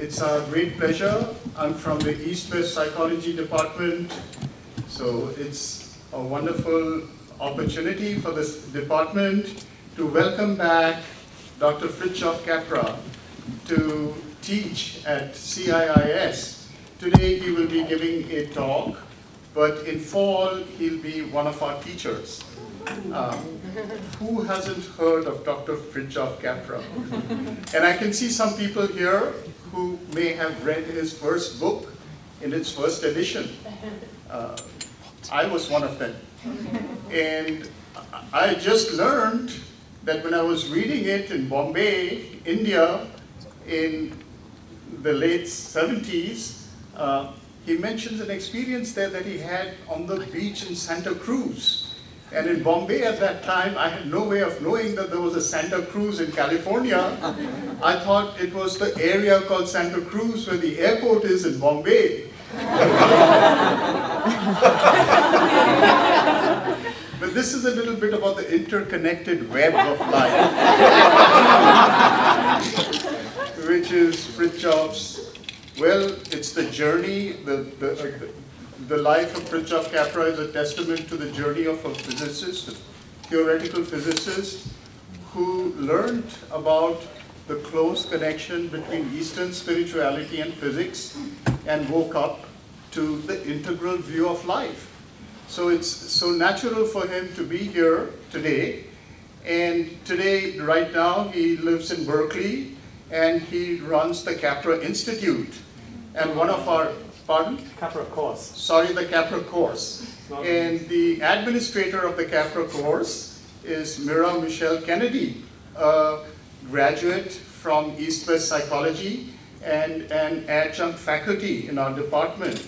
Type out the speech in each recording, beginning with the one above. It's our great pleasure. I'm from the East West Psychology Department, so it's a wonderful opportunity for this department to welcome back Dr. Fritjof Capra to teach at CIIS. Today he will be giving a talk, but in fall he'll be one of our teachers. Who hasn't heard of Dr. Fritjof Capra? And I can see some people here who may have read his first book in its first edition. I was one of them. And I just learned that when I was reading it in Bombay, India, in the late 70s, he mentions an experience there that he had on the beach in Santa Cruz. And in Bombay at that time, I had no way of knowing that there was a Santa Cruz in California. I thought it was the area called Santa Cruz where the airport is in Bombay. But this is a little bit about the interconnected web of life, which is Fritjof's. Well, it's the journey, the life of Fritjof Capra is a testament to the journey of a physicist, a theoretical physicist, who learned about the close connection between Eastern spirituality and physics and woke up to the integral view of life. So it's so natural for him to be here today. And today, right now, he lives in Berkeley and he runs the Capra Institute. And one of our, pardon? Capra course. Sorry, the Capra course. And the administrator of the Capra course is Mira Michelle Kennedy, a graduate from East West Psychology and an adjunct faculty in our department.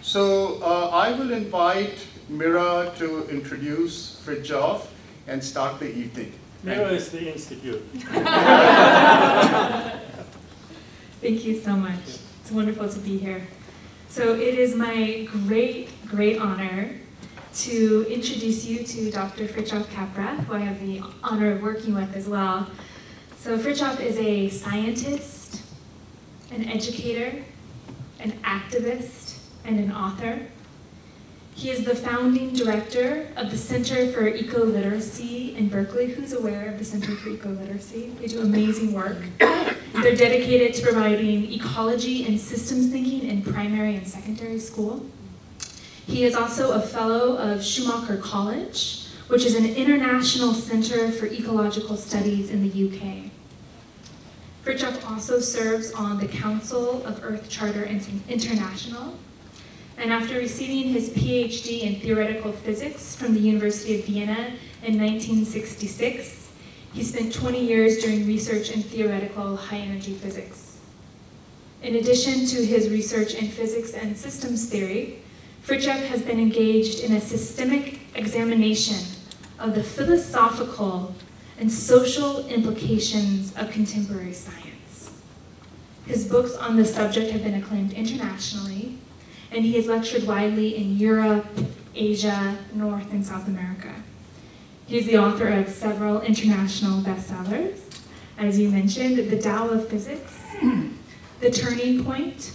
So I will invite Mira to introduce Fritjof and start the evening. Mira is the institute. Thank you so much. It's wonderful to be here. So it is my great, great honor to introduce you to Dr. Fritjof Capra, who I have the honor of working with as well. So Fritjof is a scientist, an educator, an activist, and an author. He is the founding director of the Center for Ecoliteracy in Berkeley. Who's aware of the Center for Ecoliteracy? They do amazing work. They're dedicated to providing ecology and systems thinking in primary and secondary school. He is also a fellow of Schumacher College, which is an international center for ecological studies in the UK. Fritjof also serves on the Council of Earth Charter International. And after receiving his PhD in theoretical physics from the University of Vienna in 1966, he spent 20 years doing research in theoretical high-energy physics. In addition to his research in physics and systems theory, Fritjof has been engaged in a systemic examination of the philosophical and social implications of contemporary science. His books on this subject have been acclaimed internationally, and he has lectured widely in Europe, Asia, North and South America. He's the author of several international bestsellers. As you mentioned, The Tao of Physics, The Turning Point,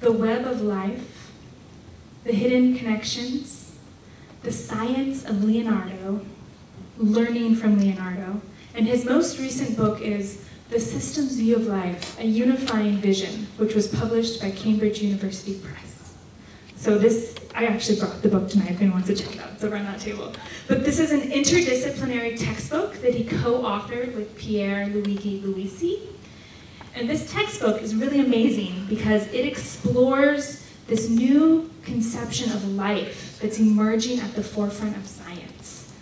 The Web of Life, The Hidden Connections, The Science of Leonardo, Learning from Leonardo, and his most recent book is The Systems View of Life, a Unifying Vision, which was published by Cambridge University Press. So this, I actually brought the book tonight if anyone wants to check it out, it's over on that table. But this is an interdisciplinary textbook that he co-authored with Pierre Luigi Luisi. And this textbook is really amazing because it explores this new conception of life that's emerging at the forefront of science.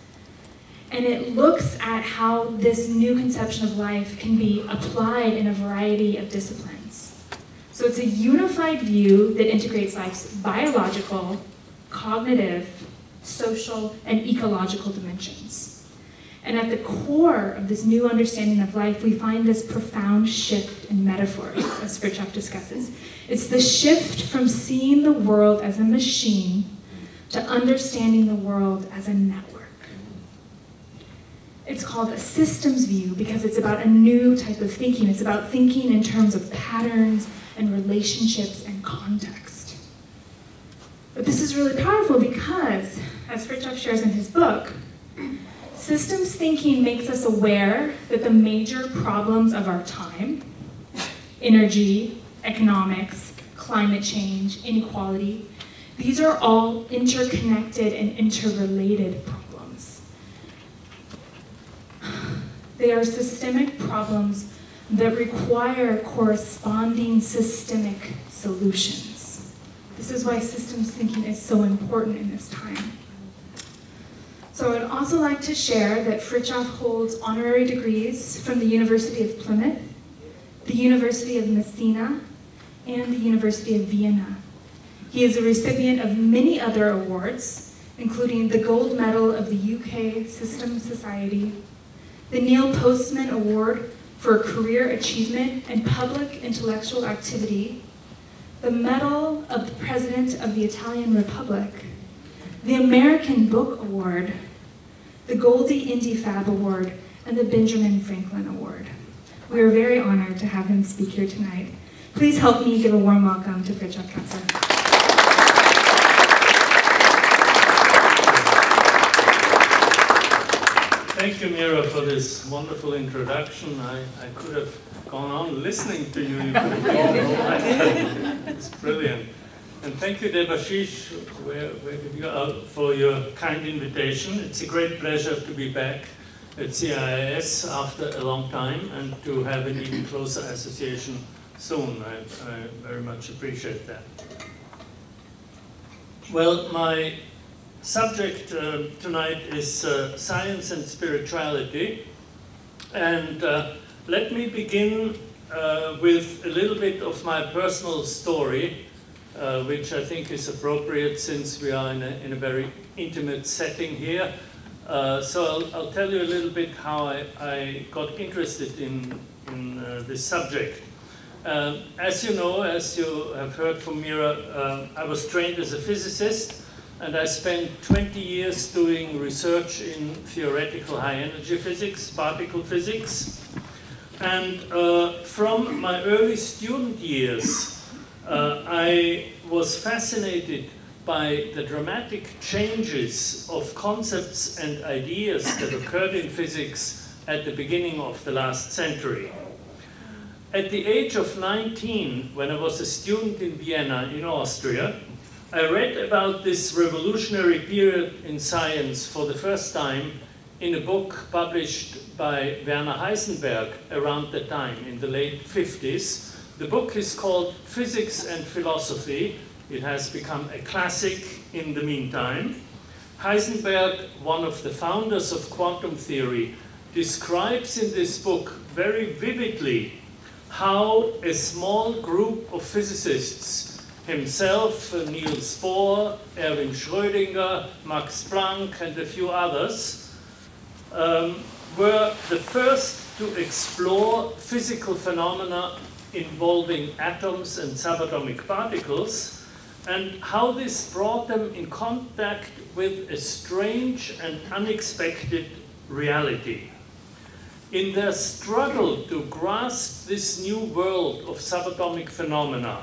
And it looks at how this new conception of life can be applied in a variety of disciplines. So it's a unified view that integrates life's biological, cognitive, social, and ecological dimensions. And at the core of this new understanding of life, we find this profound shift in metaphors, as Fritjof discusses. It's the shift from seeing the world as a machine to understanding the world as a network. It's called a systems view because it's about a new type of thinking. It's about thinking in terms of patterns and relationships and context. But this is really powerful because, as Fritjof shares in his book, systems thinking makes us aware that the major problems of our time, energy, economics, climate change, inequality, these are all interconnected and interrelated problems. They are systemic problems that require corresponding systemic solutions. This is why systems thinking is so important in this time. So I'd also like to share that Fritjof holds honorary degrees from the University of Plymouth, the University of Messina, and the University of Vienna. He is a recipient of many other awards, including the Gold Medal of the UK Systems Society, the Neil Postman Award for Career Achievement and Public Intellectual Activity, the Medal of the President of the Italian Republic, the American Book Award, the Goldie Indy Fab Award, and the Benjamin Franklin Award. We are very honored to have him speak here tonight. Please help me give a warm welcome to Fritjof Capra. Thank you, Mira, for this wonderful introduction. I could have gone on listening to you. It's brilliant. And thank you, Devashish, for your kind invitation. It's a great pleasure to be back at CIIS after a long time and to have an even closer association soon. I very much appreciate that. Well, my subject tonight is science and spirituality, and let me begin with a little bit of my personal story, which I think is appropriate since we are in a very intimate setting here. So I'll tell you a little bit how I got interested in this subject. As you know, as you have heard from Mira, I was trained as a physicist, and I spent 20 years doing research in theoretical high-energy physics, particle physics. And from my early student years, I was fascinated by the dramatic changes of concepts and ideas that occurred in physics at the beginning of the last century. At the age of 19, when I was a student in Vienna, in Austria, I read about this revolutionary period in science for the first time in a book published by Werner Heisenberg around that time, in the late 50s. The book is called Physics and Philosophy. It has become a classic in the meantime. Heisenberg, one of the founders of quantum theory, describes in this book very vividly how a small group of physicists, himself, Niels Bohr, Erwin Schrödinger, Max Planck, and a few others, were the first to explore physical phenomena involving atoms and subatomic particles, and how this brought them in contact with a strange and unexpected reality. In their struggle to grasp this new world of subatomic phenomena,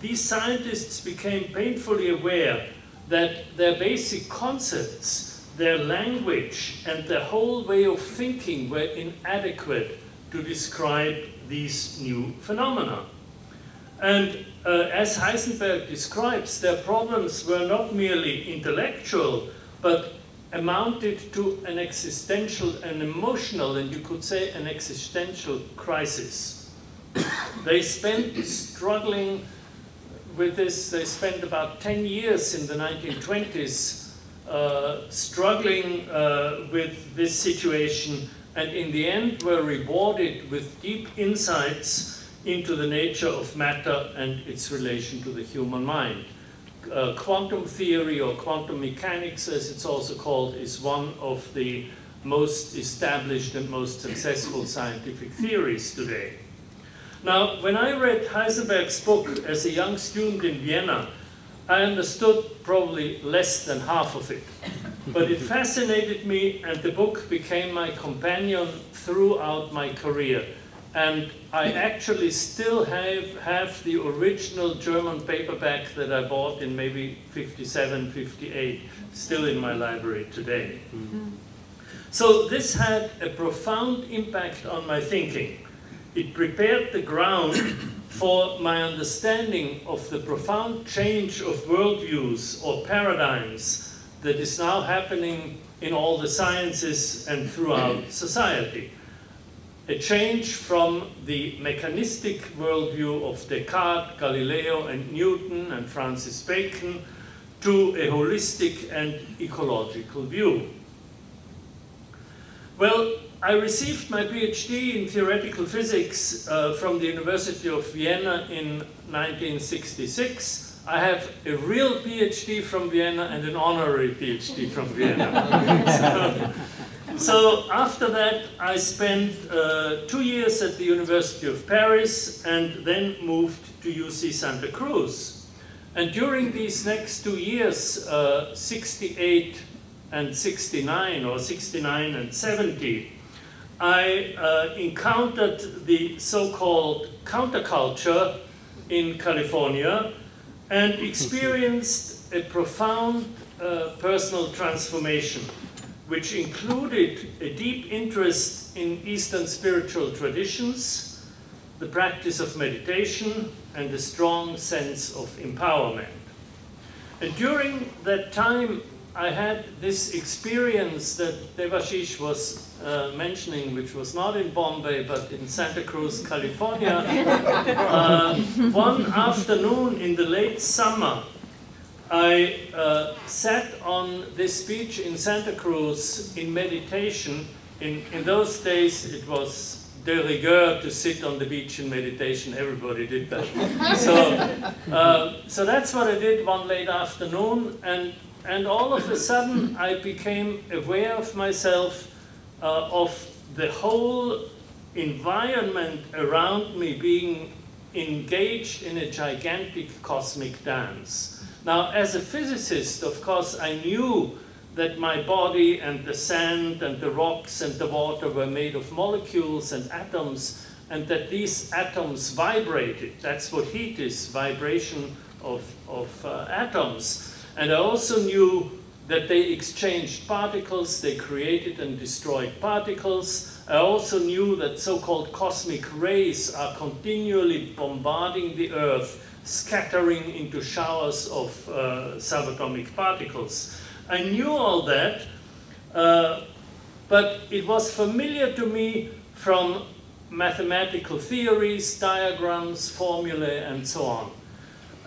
these scientists became painfully aware that their basic concepts, their language, and their whole way of thinking were inadequate to describe these new phenomena. And as Heisenberg describes, their problems were not merely intellectual, but amounted to an existential and emotional, and you could say an existential crisis. They spent struggling with this. They spent about 10 years in the 1920s struggling with this situation, and in the end were rewarded with deep insights into the nature of matter and its relation to the human mind. Quantum theory, or quantum mechanics as it's also called, is one of the most established and most successful scientific theories today. Now, when I read Heisenberg's book as a young student in Vienna, I understood probably less than half of it. But it fascinated me, and the book became my companion throughout my career. And I actually still have the original German paperback that I bought in maybe 57, 58, still in my library today. Mm-hmm. So this had a profound impact on my thinking. It prepared the ground for my understanding of the profound change of worldviews or paradigms that is now happening in all the sciences and throughout society. A change from the mechanistic worldview of Descartes, Galileo, and Newton, and Francis Bacon, to a holistic and ecological view. Well, I received my PhD in theoretical physics from the University of Vienna in 1966. I have a real PhD from Vienna and an honorary PhD from Vienna. So after that, I spent 2 years at the University of Paris and then moved to UC Santa Cruz. And during these next 2 years, 68 and 69, or 69 and 70, I encountered the so-called counterculture in California and experienced a profound personal transformation, which included a deep interest in Eastern spiritual traditions, the practice of meditation, and a strong sense of empowerment. And during that time, I had this experience that Devashish was mentioning, which was not in Bombay, but in Santa Cruz, California. One afternoon in the late summer, I sat on this beach in Santa Cruz in meditation. In those days, it was de rigueur to sit on the beach in meditation. Everybody did that. So that's what I did one late afternoon. And all of a sudden, I became aware of myself, of the whole environment around me being engaged in a gigantic cosmic dance. Now, as a physicist, of course, I knew that my body and the sand and the rocks and the water were made of molecules and atoms, and that these atoms vibrated. That's what heat is, vibration of atoms. And I also knew that they exchanged particles, they created and destroyed particles. I also knew that so-called cosmic rays are continually bombarding the Earth, scattering into showers of subatomic particles. I knew all that, but it was familiar to me from mathematical theories, diagrams, formulae, and so on.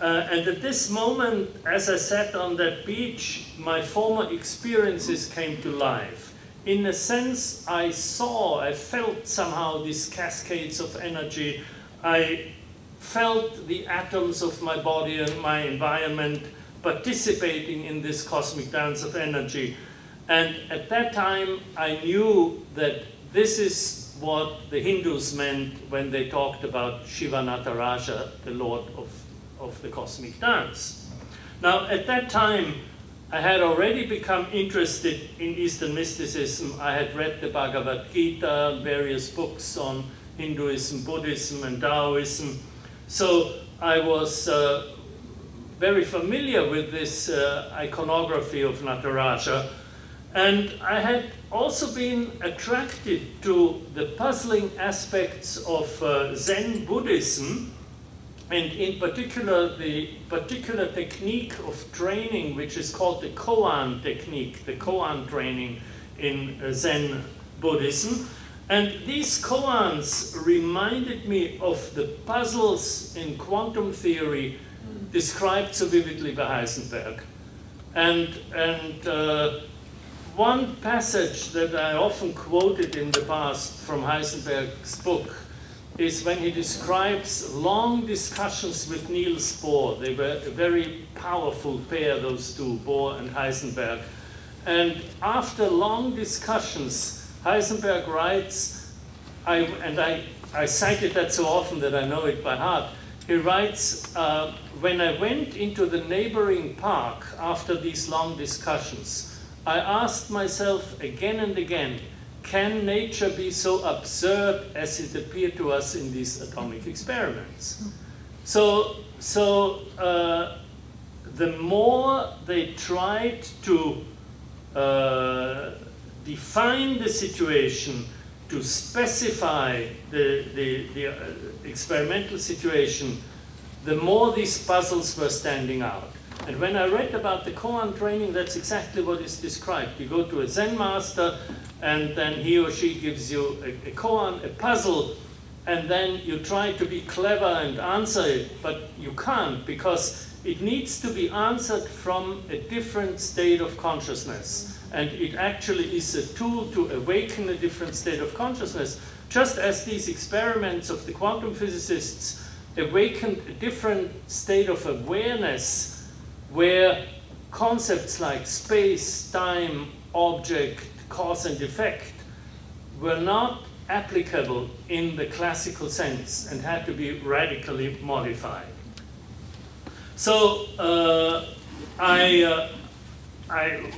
And at this moment, as I sat on that beach, my former experiences came to life. In a sense, I felt somehow these cascades of energy. I felt the atoms of my body and my environment participating in this cosmic dance of energy. And at that time, I knew that this is what the Hindus meant when they talked about Shivanataraja, the Lord of the cosmic dance. Now, at that time, I had already become interested in Eastern mysticism. I had read the Bhagavad Gita, various books on Hinduism, Buddhism, and Taoism. So I was very familiar with this iconography of Nataraja, and I had also been attracted to the puzzling aspects of Zen Buddhism, and in particular the particular technique of training which is called the koan technique, the koan training in Zen Buddhism. And these koans reminded me of the puzzles in quantum theory described so vividly by Heisenberg. And one passage that I often quoted in the past from Heisenberg's book is when he describes long discussions with Niels Bohr. They were a very powerful pair, those two, Bohr and Heisenberg. And after long discussions, Heisenberg writes, and I cited that so often that I know it by heart. He writes, when I went into the neighboring park after these long discussions, I asked myself again and again, can nature be so absurd as it appeared to us in these atomic experiments? So the more they tried to define the situation, to specify the experimental situation, the more these puzzles were standing out. And when I read about the koan training, that's exactly what is described. You go to a Zen master, and then he or she gives you a koan, a puzzle, and then you try to be clever and answer it, but you can't, because it needs to be answered from a different state of consciousness. And it actually is a tool to awaken a different state of consciousness, just as these experiments of the quantum physicists awakened a different state of awareness where concepts like space, time, object, cause and effect were not applicable in the classical sense and had to be radically modified. So I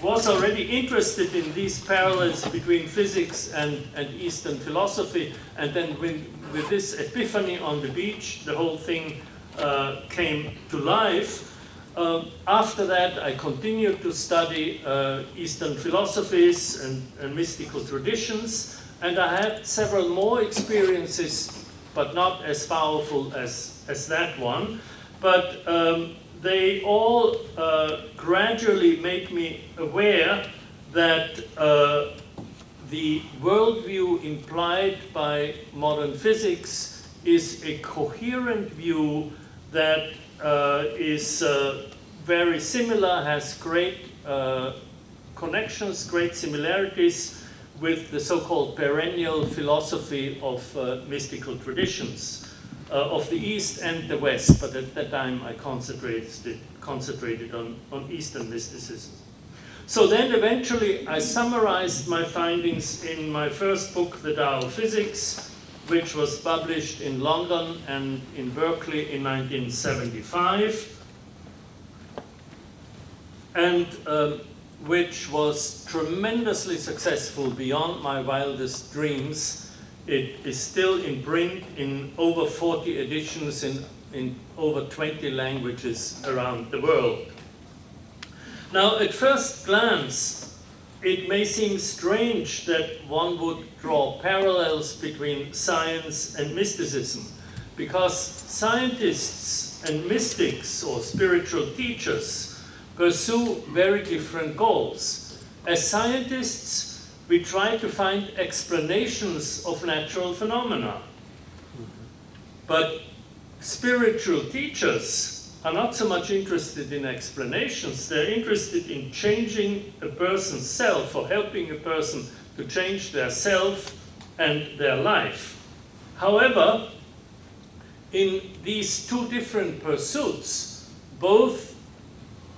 was already interested in these parallels between physics and Eastern philosophy, and then with this epiphany on the beach, the whole thing came to life. After that, I continued to study Eastern philosophies and mystical traditions, and I had several more experiences, but not as powerful as that one. But they all gradually made me aware that the worldview implied by modern physics is a coherent view that is very similar, has great connections, great similarities with the so-called perennial philosophy of mystical traditions. Of the East and the West, but at that time I concentrated on Eastern mysticism. So then eventually I summarized my findings in my first book, The Tao of Physics, which was published in London and in Berkeley in 1975, and which was tremendously successful beyond my wildest dreams. It is still in print in over 40 editions in over 20 languages around the world. Now, at first glance, it may seem strange that one would draw parallels between science and mysticism, because scientists and mystics or spiritual teachers pursue very different goals. As scientists, we try to find explanations of natural phenomena. But spiritual teachers are not so much interested in explanations. They're interested in changing a person's self or helping a person to change their self and their life. However, in these two different pursuits, both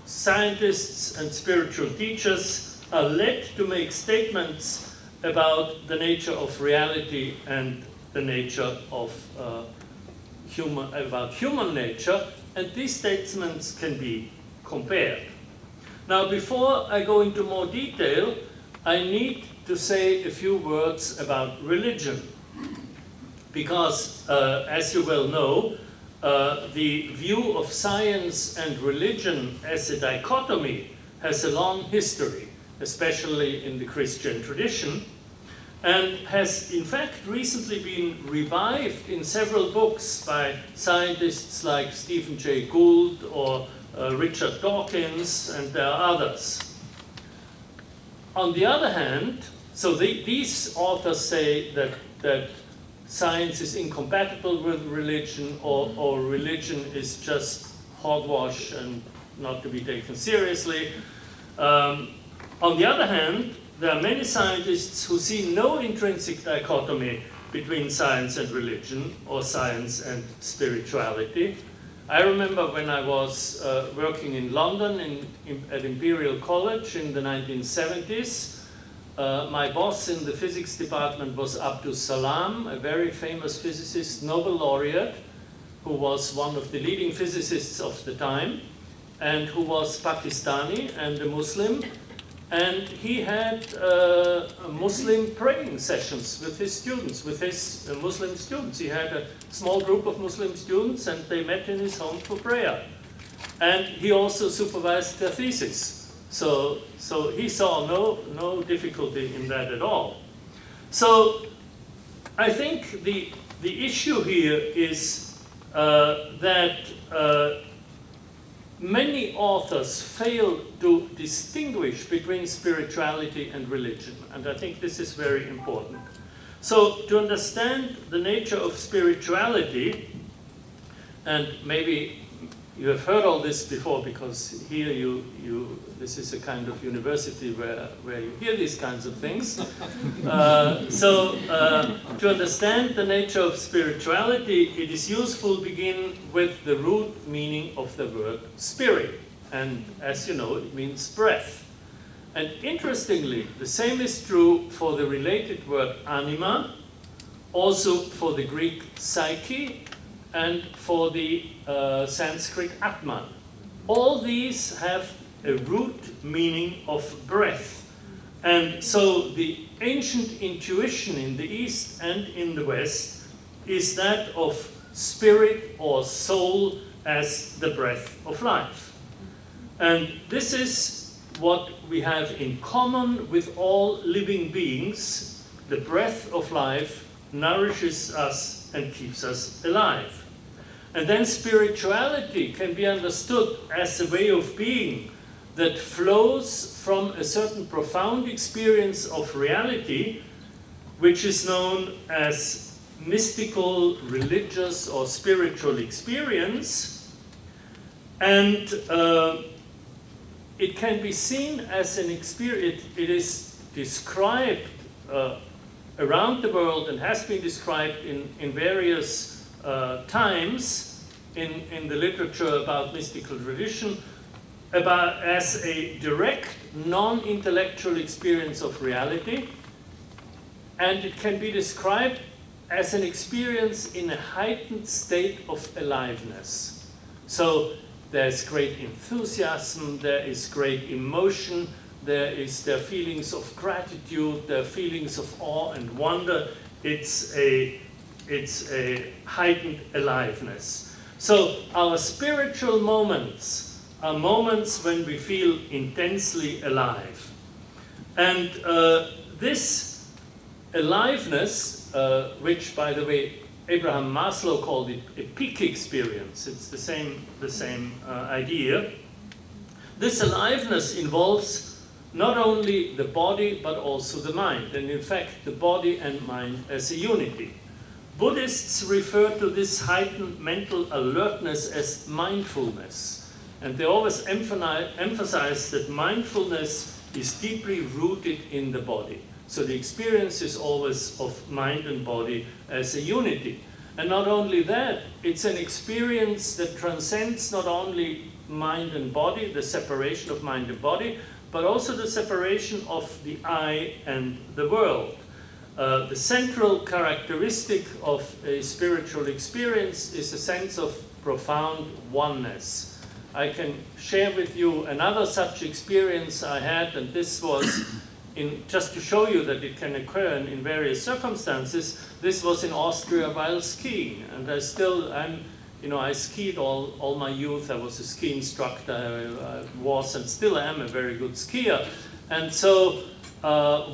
scientists and spiritual teachers are led to make statements about the nature of reality and the nature of human nature, and these statements can be compared. Now, before I go into more detail, I need to say a few words about religion, because as you well know, the view of science and religion as a dichotomy has a long history, especially in the Christian tradition, and has in fact recently been revived in several books by scientists like Stephen Jay Gould or Richard Dawkins, and there are others. On the other hand, so these authors say that science is incompatible with religion, or religion is just hogwash and not to be taken seriously. On the other hand, there are many scientists who see no intrinsic dichotomy between science and religion or science and spirituality. I remember when I was working in London at Imperial College in the 1970s, my boss in the physics department was Abdus Salam, a very famous physicist, Nobel laureate, who was one of the leading physicists of the time, and who was Pakistani and a Muslim. And he had Muslim praying sessions with his students, with his Muslim students. He had a small group of Muslim students, and they met in his home for prayer. And he also supervised their thesis. So he saw no difficulty in that at all. So I think the issue here is that many authors fail to distinguish between spirituality and religion, and I think this is very important. So to understand the nature of spirituality, and maybe you have heard all this before, because here this is a kind of university where you hear these kinds of things. To understand the nature of spirituality, it is useful to begin with the root meaning of the word spirit. And as you know, it means breath. And interestingly, the same is true for the related word anima, also for the Greek psyche, and for the Sanskrit Atman. All these have a root meaning of breath. And so the ancient intuition in the East and in the West is that of spirit or soul as the breath of life. And this is what we have in common with all living beings. The breath of life nourishes us and keeps us alive. And then spirituality can be understood as a way of being that flows from a certain profound experience of reality, which is known as mystical, religious, or spiritual experience. And it can be seen as an experience. It is described around the world and has been described in various times in the literature about mystical tradition, as a direct, non-intellectual experience of reality. And it can be described as an experience in a heightened state of aliveness. So there's great enthusiasm, there is great emotion, there are feelings of gratitude, there are feelings of awe and wonder. It's a heightened aliveness. So our spiritual moments are moments when we feel intensely alive. And this aliveness, which by the way, Abraham Maslow called it a peak experience. It's the same idea. This aliveness involves not only the body, but also the mind. And in fact, the body and mind as a unity. Buddhists refer to this heightened mental alertness as mindfulness. And they always emphasize that mindfulness is deeply rooted in the body. So the experience is always of mind and body as a unity. And not only that, it's an experience that transcends not only mind and body, the separation of mind and body, but also the separation of the I and the world. The central characteristic of a spiritual experience is a sense of profound oneness. I can share with you another such experience I had, and this was, just to show you that it can occur in various circumstances, this was in Austria while skiing. And I skied all my youth. I was a ski instructor, I was and still am a very good skier. And so,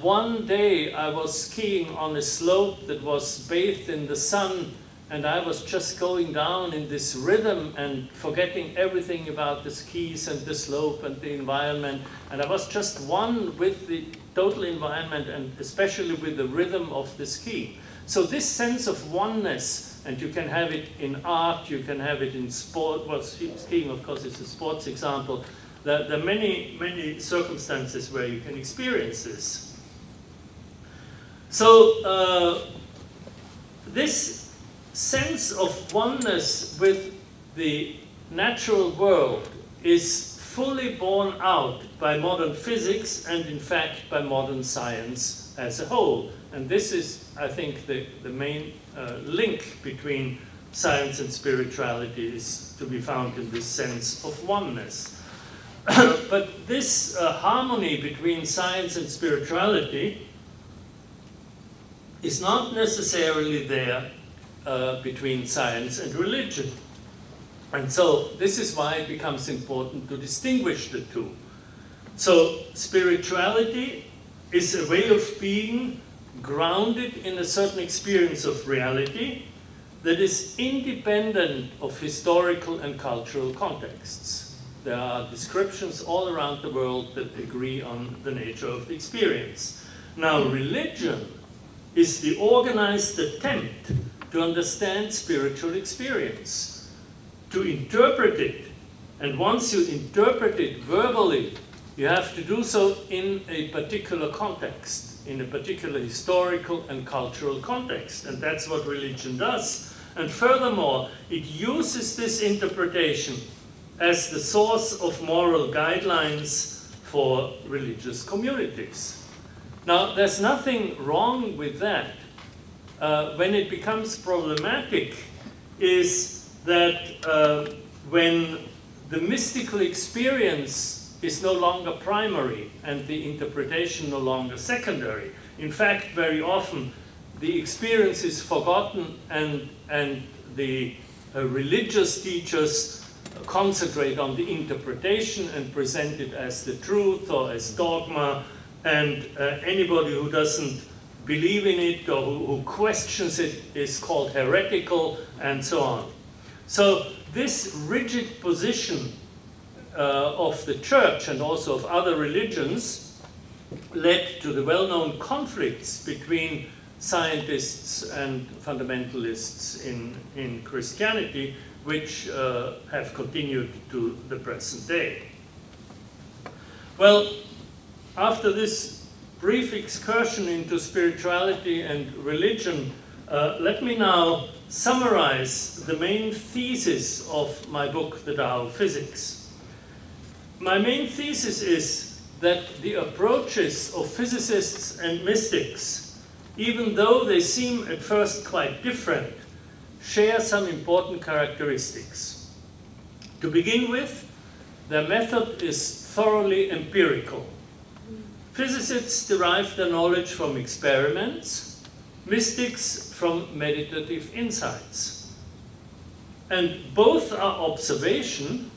one day I was skiing on a slope that was bathed in the sun, and I was just going down in this rhythm and forgetting everything about the skis and the slope and the environment. And I was just one with the total environment, and especially with the rhythm of the skiing. So this sense of oneness, and you can have it in art, you can have it in sport. Well, skiing, of course, is a sports example. There are many, many circumstances where you can experience this. So this sense of oneness with the natural world is fully borne out by modern physics and, in fact, by modern science as a whole. And this is, I think, the main link between science and spirituality is to be found in this sense of oneness. But this harmony between science and spirituality is not necessarily there between science and religion. And so this is why it becomes important to distinguish the two. So spirituality is a way of being grounded in a certain experience of reality that is independent of historical and cultural contexts. There are descriptions all around the world that agree on the nature of the experience. Now, religion is the organized attempt to understand spiritual experience, to interpret it. And once you interpret it verbally, you have to do so in a particular context, in a particular historical and cultural context. And that's what religion does. And furthermore, it uses this interpretation as the source of moral guidelines for religious communities. Now, there's nothing wrong with that. When it becomes problematic is that when the mystical experience is no longer primary and the interpretation no longer secondary. In fact, very often the experience is forgotten and the religious teachers concentrate on the interpretation and present it as the truth or as dogma, and anybody who doesn't believe in it or who questions it is called heretical, and so on. So this rigid position of the church and also of other religions led to the well-known conflicts between scientists and fundamentalists in Christianity, which have continued to the present day. Well, after this brief excursion into spirituality and religion, let me now summarize the main thesis of my book, The Tao of Physics. My main thesis is that the approaches of physicists and mystics, even though they seem at first quite different, share some important characteristics. To begin with, their method is thoroughly empirical. Physicists derive their knowledge from experiments, mystics from meditative insights. And both are observation,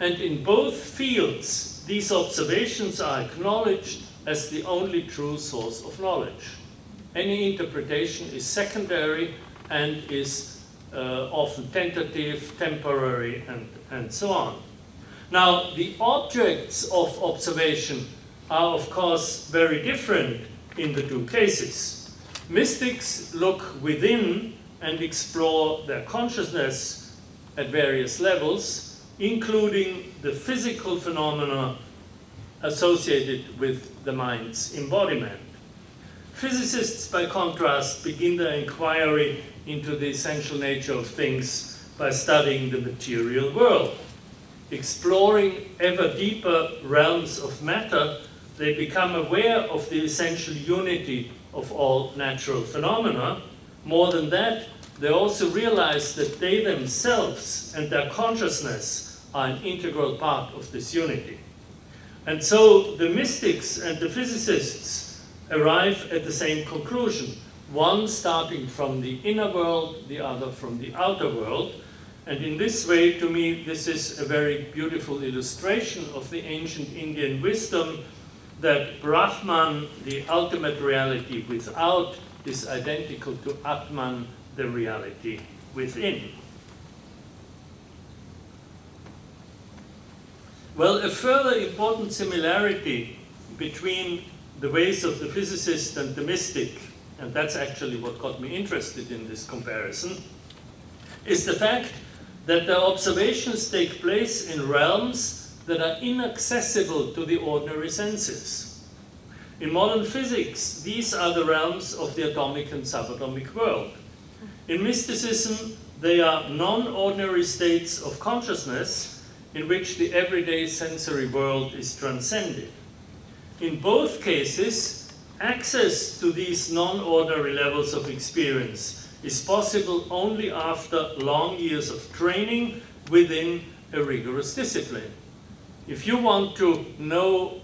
and in both fields, these observations are acknowledged as the only true source of knowledge. Any interpretation is secondary and is often tentative, temporary, and so on. Now, the objects of observation are, of course, very different in the two cases. Mystics look within and explore their consciousness at various levels, including the physical phenomena associated with the mind's embodiment. Physicists, by contrast, begin their inquiry into the essential nature of things by studying the material world. Exploring ever deeper realms of matter, they become aware of the essential unity of all natural phenomena. More than that, they also realize that they themselves and their consciousness are an integral part of this unity. And so the mystics and the physicists arrive at the same conclusion, one starting from the inner world, the other from the outer world. And in this way, to me, this is a very beautiful illustration of the ancient Indian wisdom that Brahman, the ultimate reality without, is identical to Atman, the reality within. Well, a further important similarity between the ways of the physicist and the mystic, and that's actually what got me interested in this comparison, is the fact that their observations take place in realms that are inaccessible to the ordinary senses. In modern physics, these are the realms of the atomic and subatomic world. In mysticism, they are non-ordinary states of consciousness in which the everyday sensory world is transcended. In both cases, access to these non-ordinary levels of experience is possible only after long years of training within a rigorous discipline. If you want to know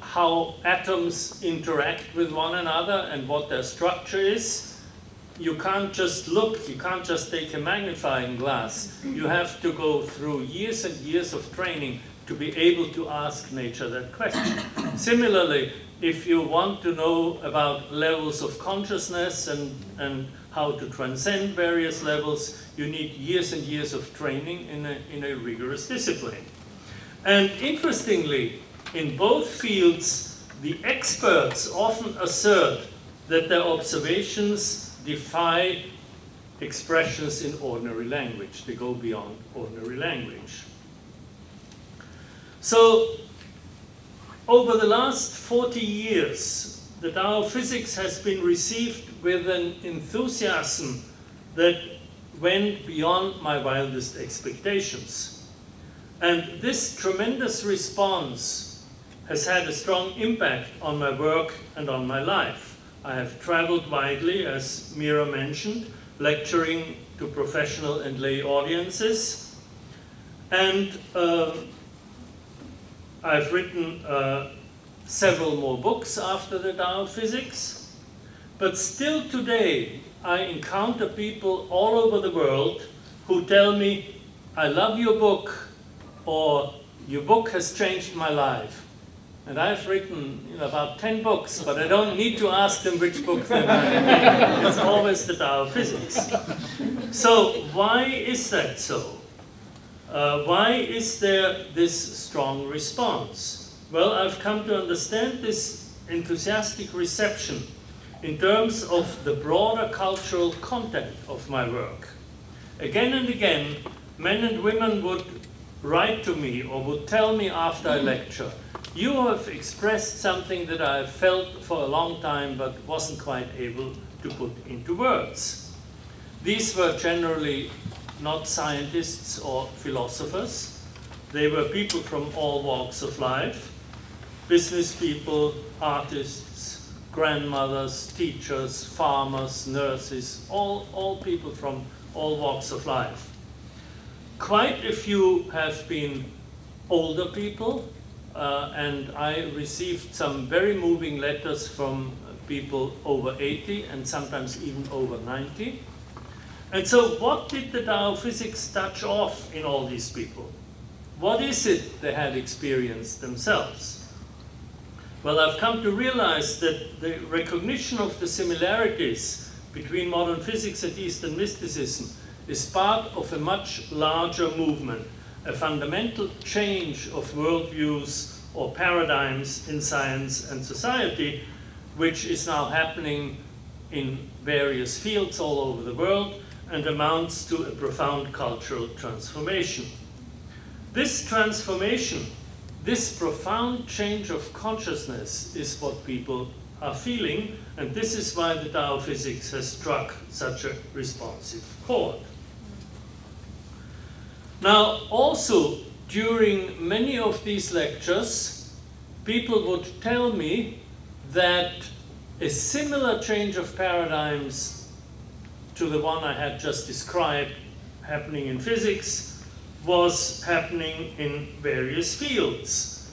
how atoms interact with one another and what their structure is, you can't just look, you can't just take a magnifying glass. You have to go through years and years of training to be able to ask nature that question. Similarly, if you want to know about levels of consciousness and how to transcend various levels, you need years and years of training in a rigorous discipline. And interestingly, in both fields, the experts often assert that their observations defy expressions in ordinary language. They go beyond ordinary language. So, over the last 40 years, the Tao of Physics has been received with an enthusiasm that went beyond my wildest expectations. And this tremendous response has had a strong impact on my work and on my life. I have traveled widely, as Mira mentioned, lecturing to professional and lay audiences, and I've written several more books after the Tao of Physics, but still today I encounter people all over the world who tell me, I love your book, or your book has changed my life. And I've written about 10 books, but I don't need to ask them which book they read. It's always the Tao of Physics. So why is that so? Why is there this strong response? Well, I've come to understand this enthusiastic reception in terms of the broader cultural content of my work. Again and again, men and women would write to me or would tell me after a lecture, you have expressed something that I felt for a long time but wasn't quite able to put into words. These were generally not scientists or philosophers. They were people from all walks of life, business people, artists, grandmothers, teachers, farmers, nurses, all people from all walks of life. Quite a few have been older people, and I received some very moving letters from people over 80 and sometimes even over 90. And so what did the Tao of Physics touch off in all these people? What is it they had experienced themselves? Well, I've come to realize that the recognition of the similarities between modern physics and Eastern mysticism is part of a much larger movement, a fundamental change of worldviews or paradigms in science and society, which is now happening in various fields all over the world, and amounts to a profound cultural transformation. This transformation, this profound change of consciousness is what people are feeling, and this is why the Tao of Physics has struck such a responsive chord. Now, also, during many of these lectures, people would tell me that a similar change of paradigms to the one I had just described happening in physics was happening in various fields,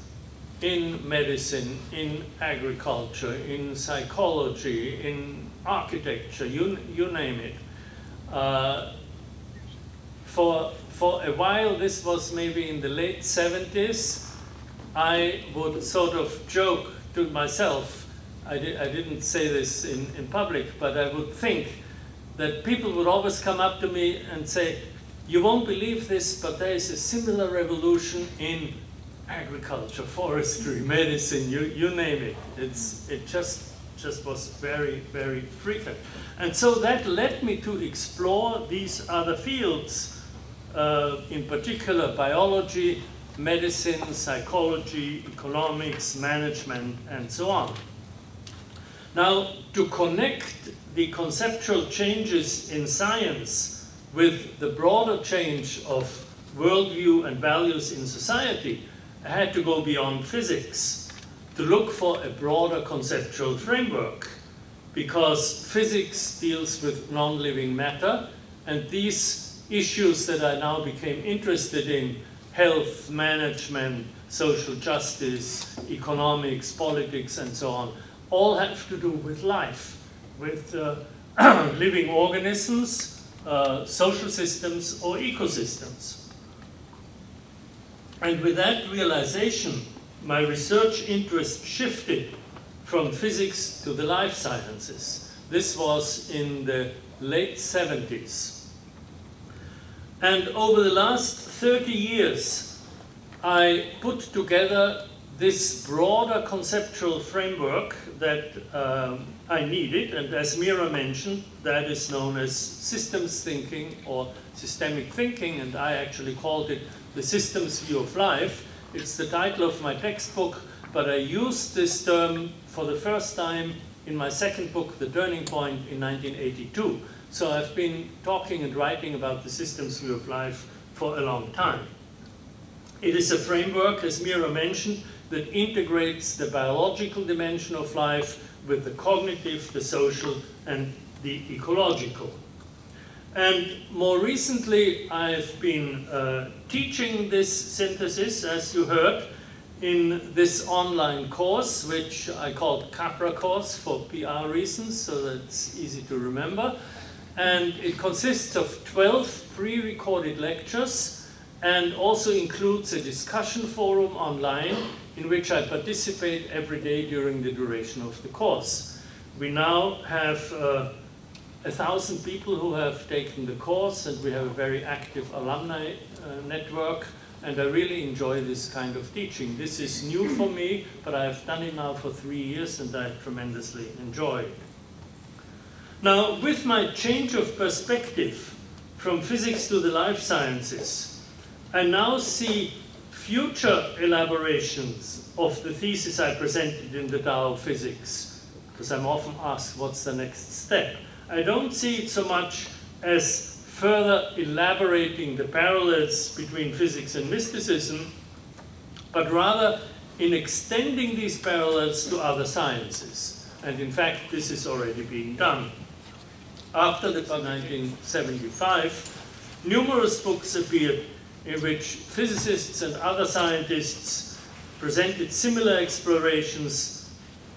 in medicine, in agriculture, in psychology, in architecture, you name it. For a while, this was maybe in the late 70s, I would sort of joke to myself, I didn't say this in public, but I would think that people would always come up to me and say, you won't believe this, but there is a similar revolution in agriculture, forestry, medicine, you name it. It just was very, very frequent. And so that led me to explore these other fields, in particular biology, medicine, psychology, economics, management, and so on. Now, to connect the conceptual changes in science with the broader change of worldview and values in society, I had to go beyond physics to look for a broader conceptual framework, because physics deals with non-living matter, and these issues that I now became interested in health management, social justice, economics, politics, and so on, all have to do with life, with living organisms, social systems, or ecosystems. And with that realization, my research interest shifted from physics to the life sciences. This was in the late 70s. And over the last 30 years, I put together this broader conceptual framework that I needed, and as Mira mentioned, that is known as systems thinking or systemic thinking, and I actually called it The Systems View of Life. It's the title of my textbook, but I used this term for the first time in my second book, The Turning Point, in 1982. So I've been talking and writing about the systems view of life for a long time. It is a framework, as Mira mentioned, that integrates the biological dimension of life with the cognitive, the social, and the ecological. And more recently, I've been teaching this synthesis, as you heard, in this online course, which I called CAPRA course for PR reasons, so that's easy to remember. And it consists of 12 pre-recorded lectures and also includes a discussion forum online in which I participate every day during the duration of the course. We now have 1,000 people who have taken the course, and we have a very active alumni network, and I really enjoy this kind of teaching. This is new for me, but I have done it now for 3 years, and I tremendously enjoy it. Now, with my change of perspective from physics to the life sciences, I now see future elaborations of the thesis I presented in The Tao of Physics, because I'm often asked, what's the next step? I don't see it so much as further elaborating the parallels between physics and mysticism, but rather in extending these parallels to other sciences. And in fact, this is already being done. After 1975, numerous books appeared in which physicists and other scientists presented similar explorations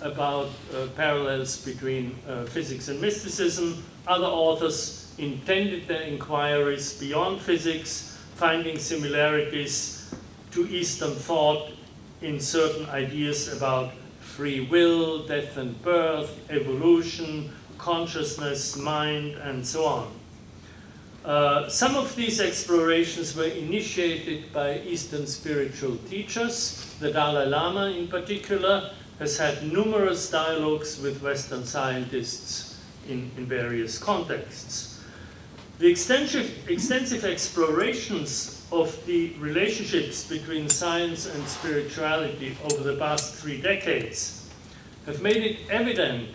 about parallels between physics and mysticism. Other authors intended their inquiries beyond physics, finding similarities to Eastern thought in certain ideas about free will, death and birth, evolution, consciousness, mind, and so on. Some of these explorations were initiated by Eastern spiritual teachers. The Dalai Lama, in particular, has had numerous dialogues with Western scientists in various contexts. The extensive explorations of the relationships between science and spirituality over the past 3 decades have made it evident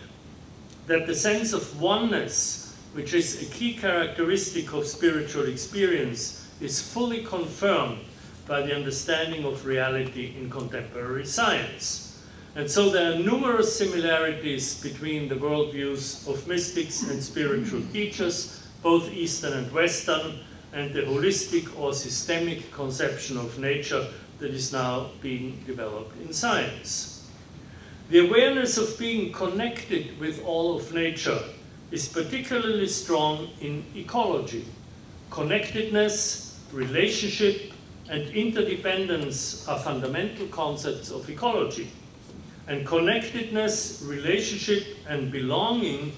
that the sense of oneness, which is a key characteristic of spiritual experience, is fully confirmed by the understanding of reality in contemporary science. And so there are numerous similarities between the worldviews of mystics and spiritual teachers, both Eastern and Western, and the holistic or systemic conception of nature that is now being developed in science. The awareness of being connected with all of nature is particularly strong in ecology. Connectedness, relationship, and interdependence are fundamental concepts of ecology. And connectedness, relationship, and belonging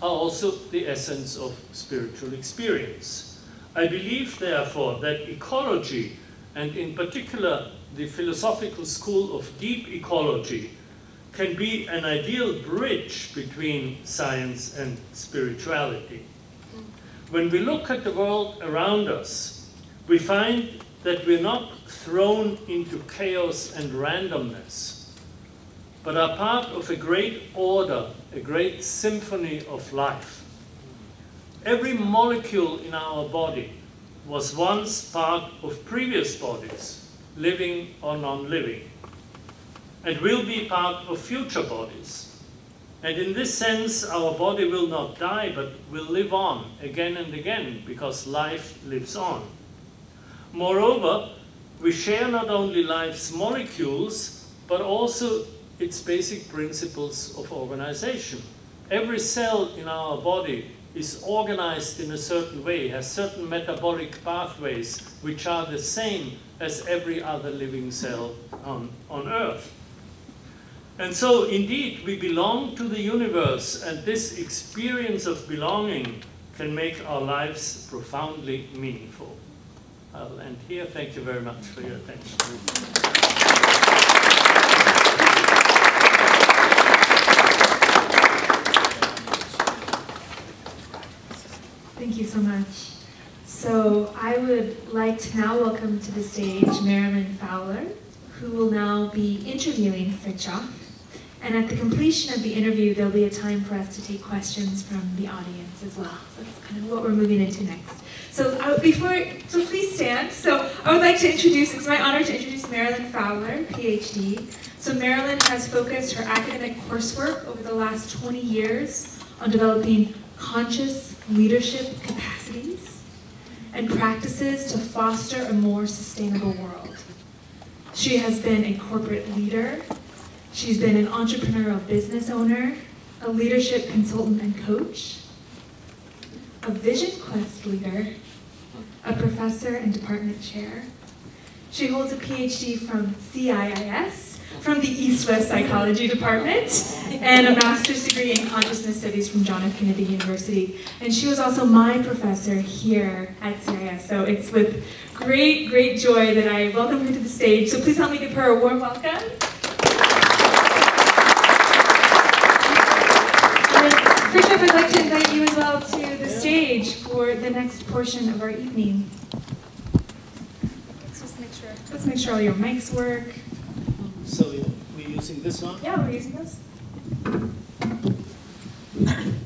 are also the essence of spiritual experience. I believe, therefore, that ecology, and in particular the philosophical school of deep ecology, can be an ideal bridge between science and spirituality. When we look at the world around us, we find that we're not thrown into chaos and randomness, but are part of a great order, a great symphony of life. Every molecule in our body was once part of previous bodies, living or non-living, and will be part of future bodies. And in this sense, our body will not die, but will live on again and again, because life lives on. Moreover, we share not only life's molecules, but also its basic principles of organization. Every cell in our body is organized in a certain way, has certain metabolic pathways which are the same as every other living cell on Earth. And so, indeed, we belong to the universe, and this experience of belonging can make our lives profoundly meaningful. I'll end here. Thank you very much for your attention. Thank you so much. So I would like to now welcome to the stage Marilyn Fowler, who will now be interviewing Fritjof. And at the completion of the interview, there'll be a time for us to take questions from the audience as well. So that's kind of what we're moving into next. So so please stand. So I would like to introduce, it's my honor to introduce Marilyn Fowler, PhD. So Marilyn has focused her academic coursework over the last 20 years on developing conscious leadership capacities and practices to foster a more sustainable world. She has been a corporate leader. She's been an entrepreneurial business owner, a leadership consultant and coach, a Vision Quest leader, a professor and department chair. She holds a PhD from CIIS, from the East West Psychology Department, and a master's degree in consciousness studies from John F. Kennedy University. And she was also my professor here at CIIS, so it's with great, great joy that I welcome her to the stage. So please help me give her a warm welcome. Fritjof, I'd like to invite you as well to the stage for the next portion of our evening. Let's just make sure. Let's make sure all your mics work. So we're using this one? Yeah, we're using this.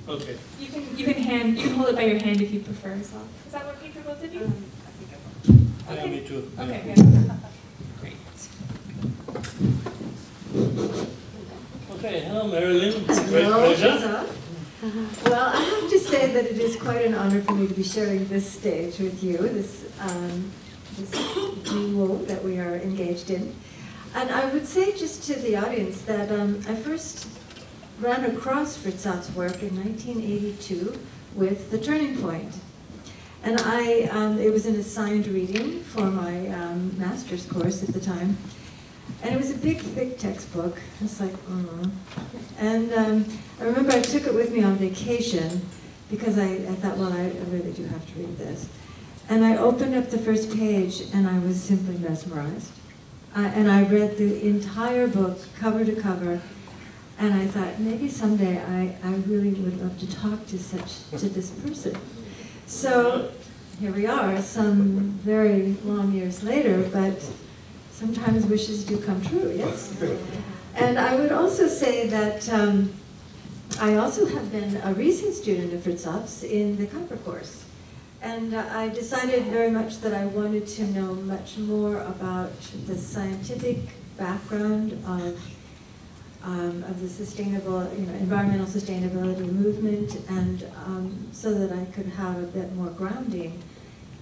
Okay. You can hold it by your hand if you prefer as well. Is that working for both of you? I think I will. Okay. Yeah, me too. Okay. Yeah. Great. Okay. Hello, Marilyn. It's a great pleasure. Well, I have to say that it is quite an honor for me to be sharing this stage with you, this duo that we are engaged in. And I would say just to the audience that I first ran across Fritjof's work in 1982 with The Turning Point. And it was an assigned reading for my master's course at the time. And it was a big, thick textbook. It's like, And I remember I took it with me on vacation because I thought, well, I really do have to read this. And I opened up the first page, and I was simply mesmerized. And I read the entire book, cover to cover. And I thought, maybe someday I really would love to talk to this person. So here we are, some very long years later, but sometimes wishes do come true, yes. And I would also say that I also have been a recent student of Fritjof's in the CAPRA course. And I decided very much that I wanted to know much more about the scientific background of the sustainable, environmental sustainability movement, and so that I could have a bit more grounding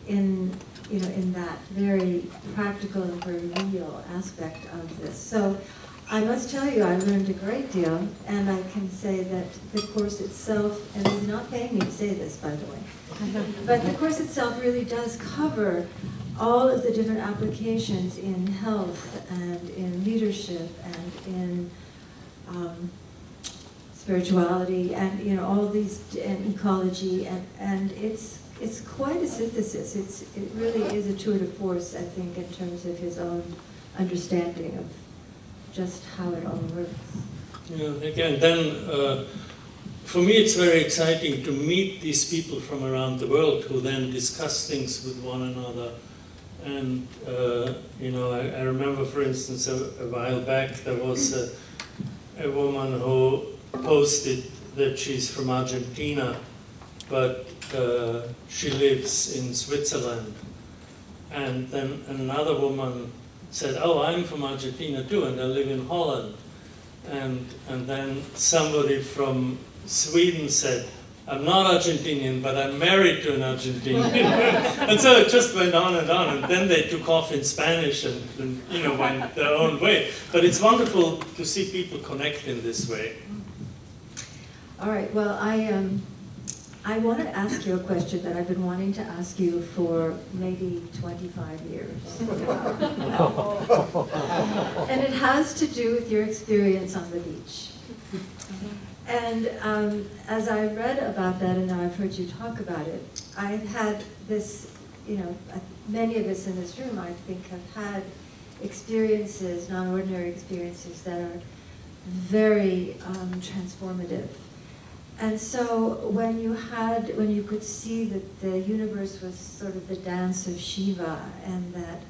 in in that very practical and very real aspect of this. So I must tell you, I learned a great deal, and I can say that the course itself, and he's not paying me to say this, by the way, but the course itself really does cover all of the different applications in health and in leadership and in spirituality and all these, and ecology, and it's quite a synthesis. It really is a tour de force, I think, in terms of his own understanding of just how it all works. Yeah, again, then for me it's very exciting to meet these people from around the world who then discuss things with one another. And I remember, for instance, a while back there was a woman who posted that she's from Argentina, but she lives in Switzerland. And then another woman said, oh, I'm from Argentina too, and I live in Holland. And then somebody from Sweden said, I'm not Argentinian, but I'm married to an Argentinian. And so it just went on. And then they took off in Spanish and you know, went their own way. But it's wonderful to see people connect in this way. All right. Well, I want to ask you a question that I've been wanting to ask you for maybe 25 years. And it has to do with your experience on the beach. And as I read about that, and now I've heard you talk about it, I've had this, you know, many of us in this room, I think, have had experiences, non-ordinary experiences that are very transformative. And so when you could see that the universe was sort of the dance of Shiva, and that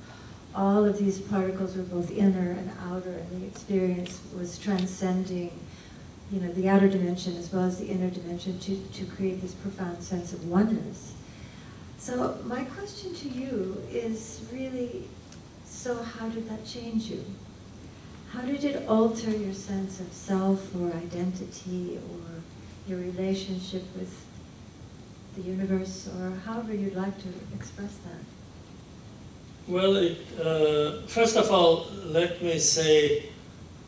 all of these particles were both inner and outer, and the experience was transcending, you know, the outer dimension as well as the inner dimension to create this profound sense of oneness. So my question to you is really, so how did that change you? How did it alter your sense of self or identity or your relationship with the universe, or however you'd like to express that? Well, first of all, let me say,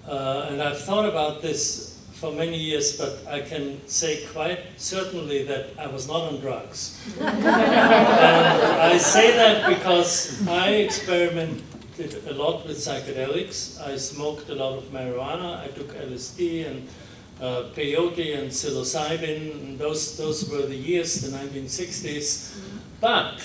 and I've thought about this for many years, but I can say quite certainly that I was not on drugs. And I say that because I experimented a lot with psychedelics. I smoked a lot of marijuana. I took LSD and peyote and psilocybin. And those were the years, the 1960s. But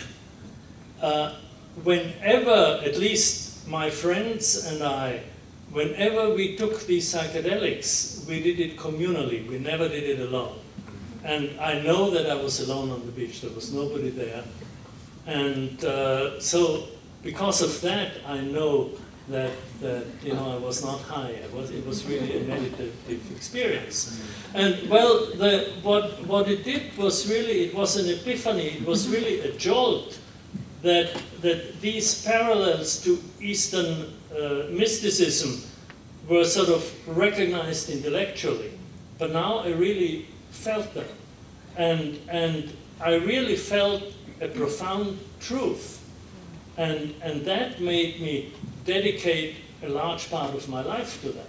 whenever, at least my friends and I, whenever we took these psychedelics, we did it communally. We never did it alone. And I know that I was alone on the beach. There was nobody there. And so because of that, I know that, you know, I was not high. It was really a meditative experience. And well, what it did was really, it was an epiphany. It was really a jolt that these parallels to Eastern mysticism were sort of recognized intellectually, but now I really felt them, and I really felt a profound truth, and that made me dedicate a large part of my life to that.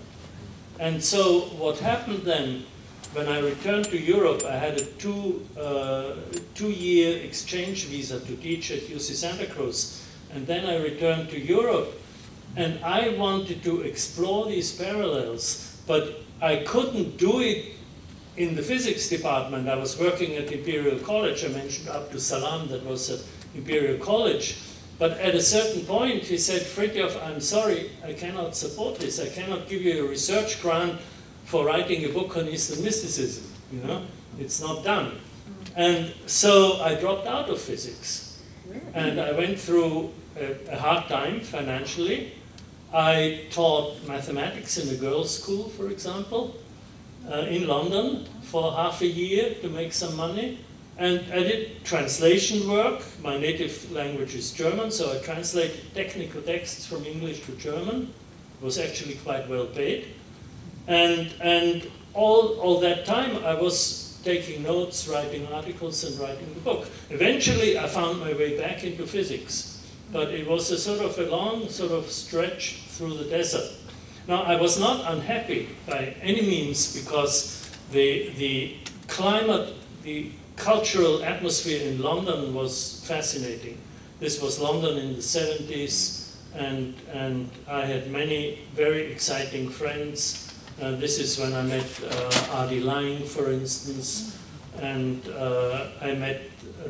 And so what happened then, when I returned to Europe, I had a two-year exchange visa to teach at UC Santa Cruz, and then I returned to Europe. And I wanted to explore these parallels, but I couldn't do it in the physics department. I was working at Imperial College. I mentioned Abdus Salam, that was at Imperial College. But at a certain point, he said, "Fritjof, I'm sorry, I cannot support this. I cannot give you a research grant for writing a book on Eastern mysticism. You know, it's not done." And so I dropped out of physics, and I went through a hard time financially. I taught mathematics in a girls' school, for example, in London for half a year to make some money. And I did translation work. My native language is German, so I translated technical texts from English to German. It was actually quite well paid. And all that time, I was taking notes, writing articles, and writing the book. Eventually, I found my way back into physics. But it was a sort of a long sort of stretch through the desert. Now, I was not unhappy by any means, because the climate, the cultural atmosphere in London was fascinating. This was London in the 70s, and I had many very exciting friends. This is when I met Artie Lang, for instance, and I met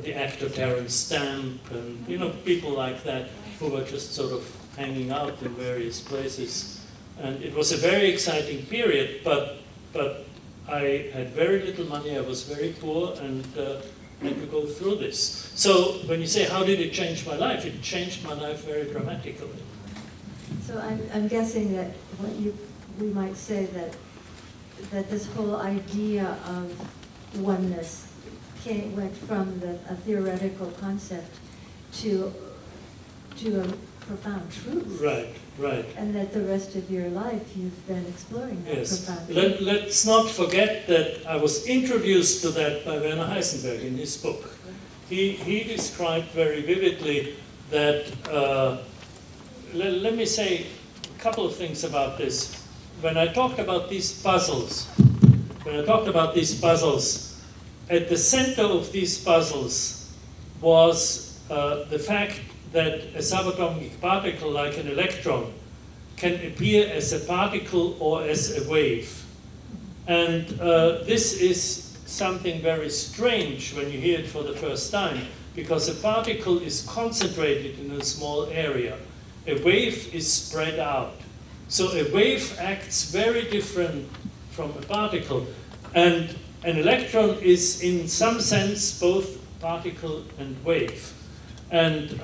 the actor Terence Stamp, and you know, people like that who were just sort of hanging out in various places. And it was a very exciting period, but I had very little money. I was very poor, and had to go through this. So when you say, how did it change my life? It changed my life very dramatically. So I'm guessing that what we might say that this whole idea of oneness went from a theoretical concept to a profound truth. Right, right. And that the rest of your life you've been exploring that profound truth. Let's not forget that I was introduced to that by Werner Heisenberg in his book. Right. He described very vividly that, let me say a couple of things about this. When I talked about these puzzles, at the center of these puzzles was the fact that a subatomic particle like an electron can appear as a particle or as a wave. And this is something very strange when you hear it for the first time, because a particle is concentrated in a small area. A wave is spread out. So a wave acts very different from a particle. And an electron is in some sense both particle and wave. And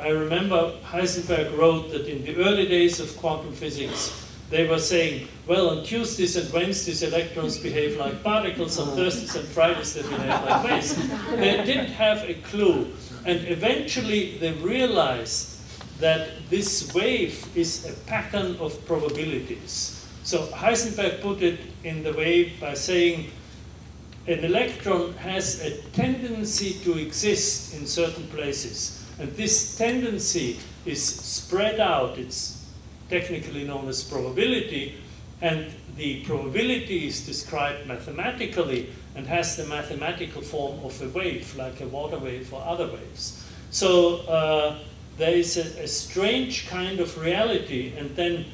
I remember Heisenberg wrote that in the early days of quantum physics, they were saying, well, on Tuesdays and Wednesdays, electrons behave like particles. On Thursdays and Fridays, they behave like waves. They didn't have a clue. And eventually, they realized that this wave is a pattern of probabilities. So Heisenberg put it in the way by saying, an electron has a tendency to exist in certain places. And this tendency is spread out. It's technically known as probability. And the probability is described mathematically and has the mathematical form of a wave, like a water wave or other waves. So there is a strange kind of reality. And then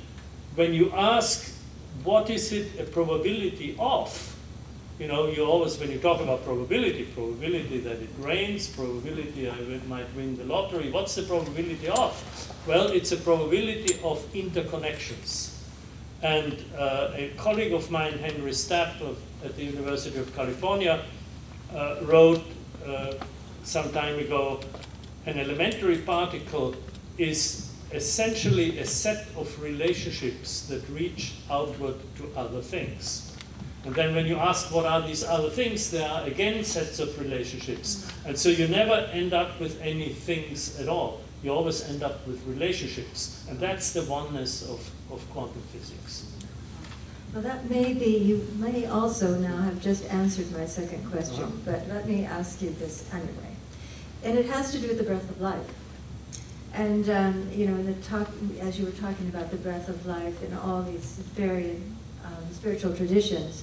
when you ask, what is it a probability of? You know, you always, when you talk about probability that it rains, probability I might win the lottery, what's the probability of? Well, it's a probability of interconnections. And a colleague of mine, Henry Stapp at the University of California, wrote some time ago, an elementary particle is essentially a set of relationships that reach outward to other things. And then when you ask what are these other things, there are again sets of relationships. And so you never end up with any things at all. You always end up with relationships. And that's the oneness of quantum physics. Well, that may be, you may also now have just answered my second question, but let me ask you this anyway. And it has to do with the breath of life. And, you know, in the talk, as you were talking about the breath of life and all these very spiritual traditions,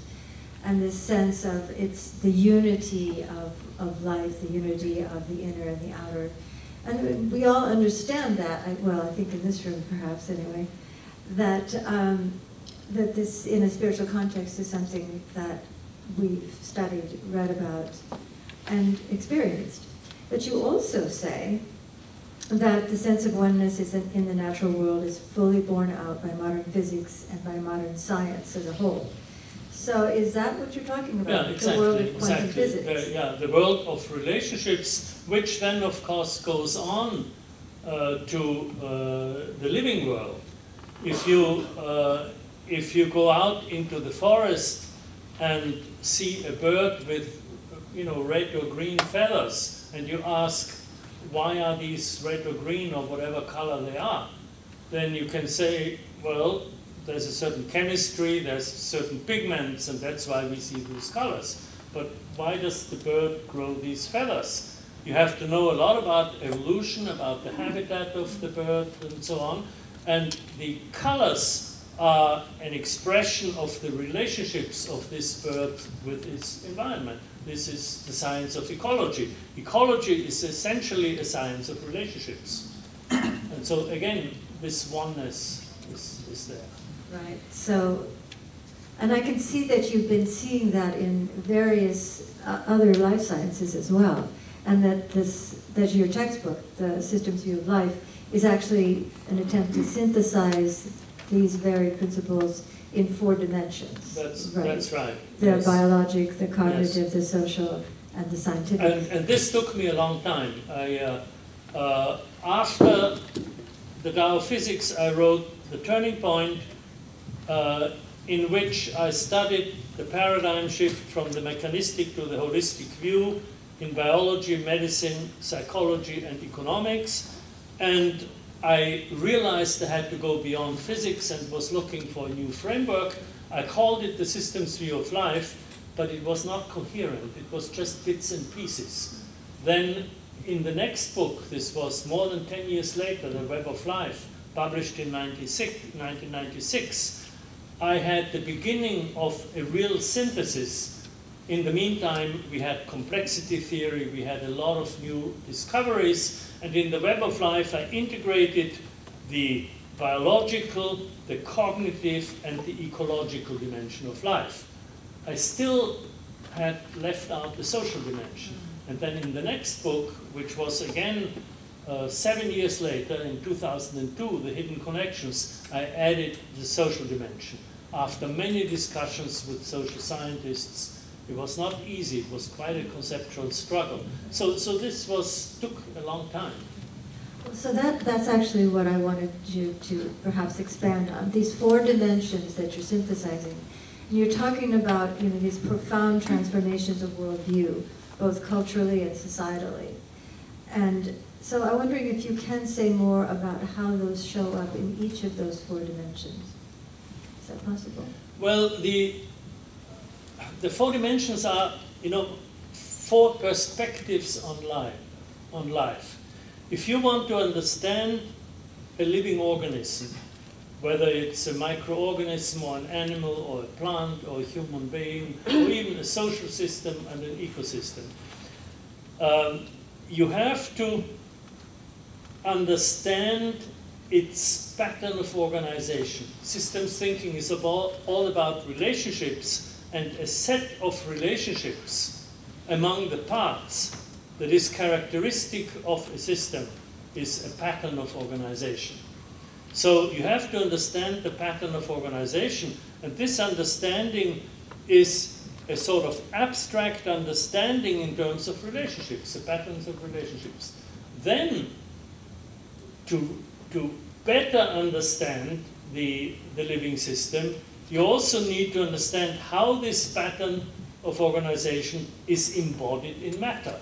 and this sense of it's the unity of life, the unity of the inner and the outer. And we all understand that, well, I think in this room perhaps anyway, that, that this in a spiritual context is something that we've studied, read about, and experienced. But you also say that the sense of oneness in the natural world is fully borne out by modern physics and by modern science as a whole. So is that what you're talking about? Yeah, exactly, the world of quantum physics? Yeah, the world of relationships, which then, of course, goes on to the living world. If you go out into the forest and see a bird with, you know, red or green feathers, and you ask, why are these red or green or whatever color they are? Then you can say, well, there's a certain chemistry, there's certain pigments, and that's why we see these colors. But why does the bird grow these feathers? You have to know a lot about evolution, about the habitat of the bird, and so on. And the colors are an expression of the relationships of this bird with its environment. This is the science of ecology. Ecology is essentially a science of relationships. And so again, this oneness is there. Right, so, and I can see that you've been seeing that in various other life sciences as well, and that this, that your textbook, The Systems View of Life, is actually an attempt to synthesize these very principles in four dimensions. That's right. The biologic, the cognitive, the social, and the scientific. And this took me a long time. After the Tao of Physics, I wrote The Turning Point, in which I studied the paradigm shift from the mechanistic to the holistic view in biology, medicine, psychology, and economics. And I realized I had to go beyond physics and was looking for a new framework. I called it The Systems View of Life, but it was not coherent. It was just bits and pieces. Then in the next book, this was more than 10 years later, The Web of Life, published in 1996, I had the beginning of a real synthesis. In the meantime, we had complexity theory, we had a lot of new discoveries, and in The Web of Life, I integrated the biological, the cognitive, and the ecological dimension of life. I still had left out the social dimension. And then in the next book, which was again 7 years later, in 2002, The Hidden Connections, I added the social dimension. After many discussions with social scientists, it was not easy, it was quite a conceptual struggle. So this took a long time. So that's actually what I wanted you to perhaps expand on. These four dimensions that you're synthesizing, and you're talking about, you know, these profound transformations of worldview, both culturally and societally. And so I'm wondering if you can say more about how those show up in each of those four dimensions. Is that possible? Well, the four dimensions are, you know, four perspectives on life. If you want to understand a living organism, whether it's a microorganism or an animal or a plant or a human being, or even a social system and an ecosystem, you have to understand its pattern of organization. Systems thinking is all about relationships, and a set of relationships among the parts that is characteristic of a system is a pattern of organization. So you have to understand the pattern of organization, and this understanding is a sort of abstract understanding in terms of relationships, the patterns of relationships. Then, to better understand the living system, you also need to understand how this pattern of organization is embodied in matter.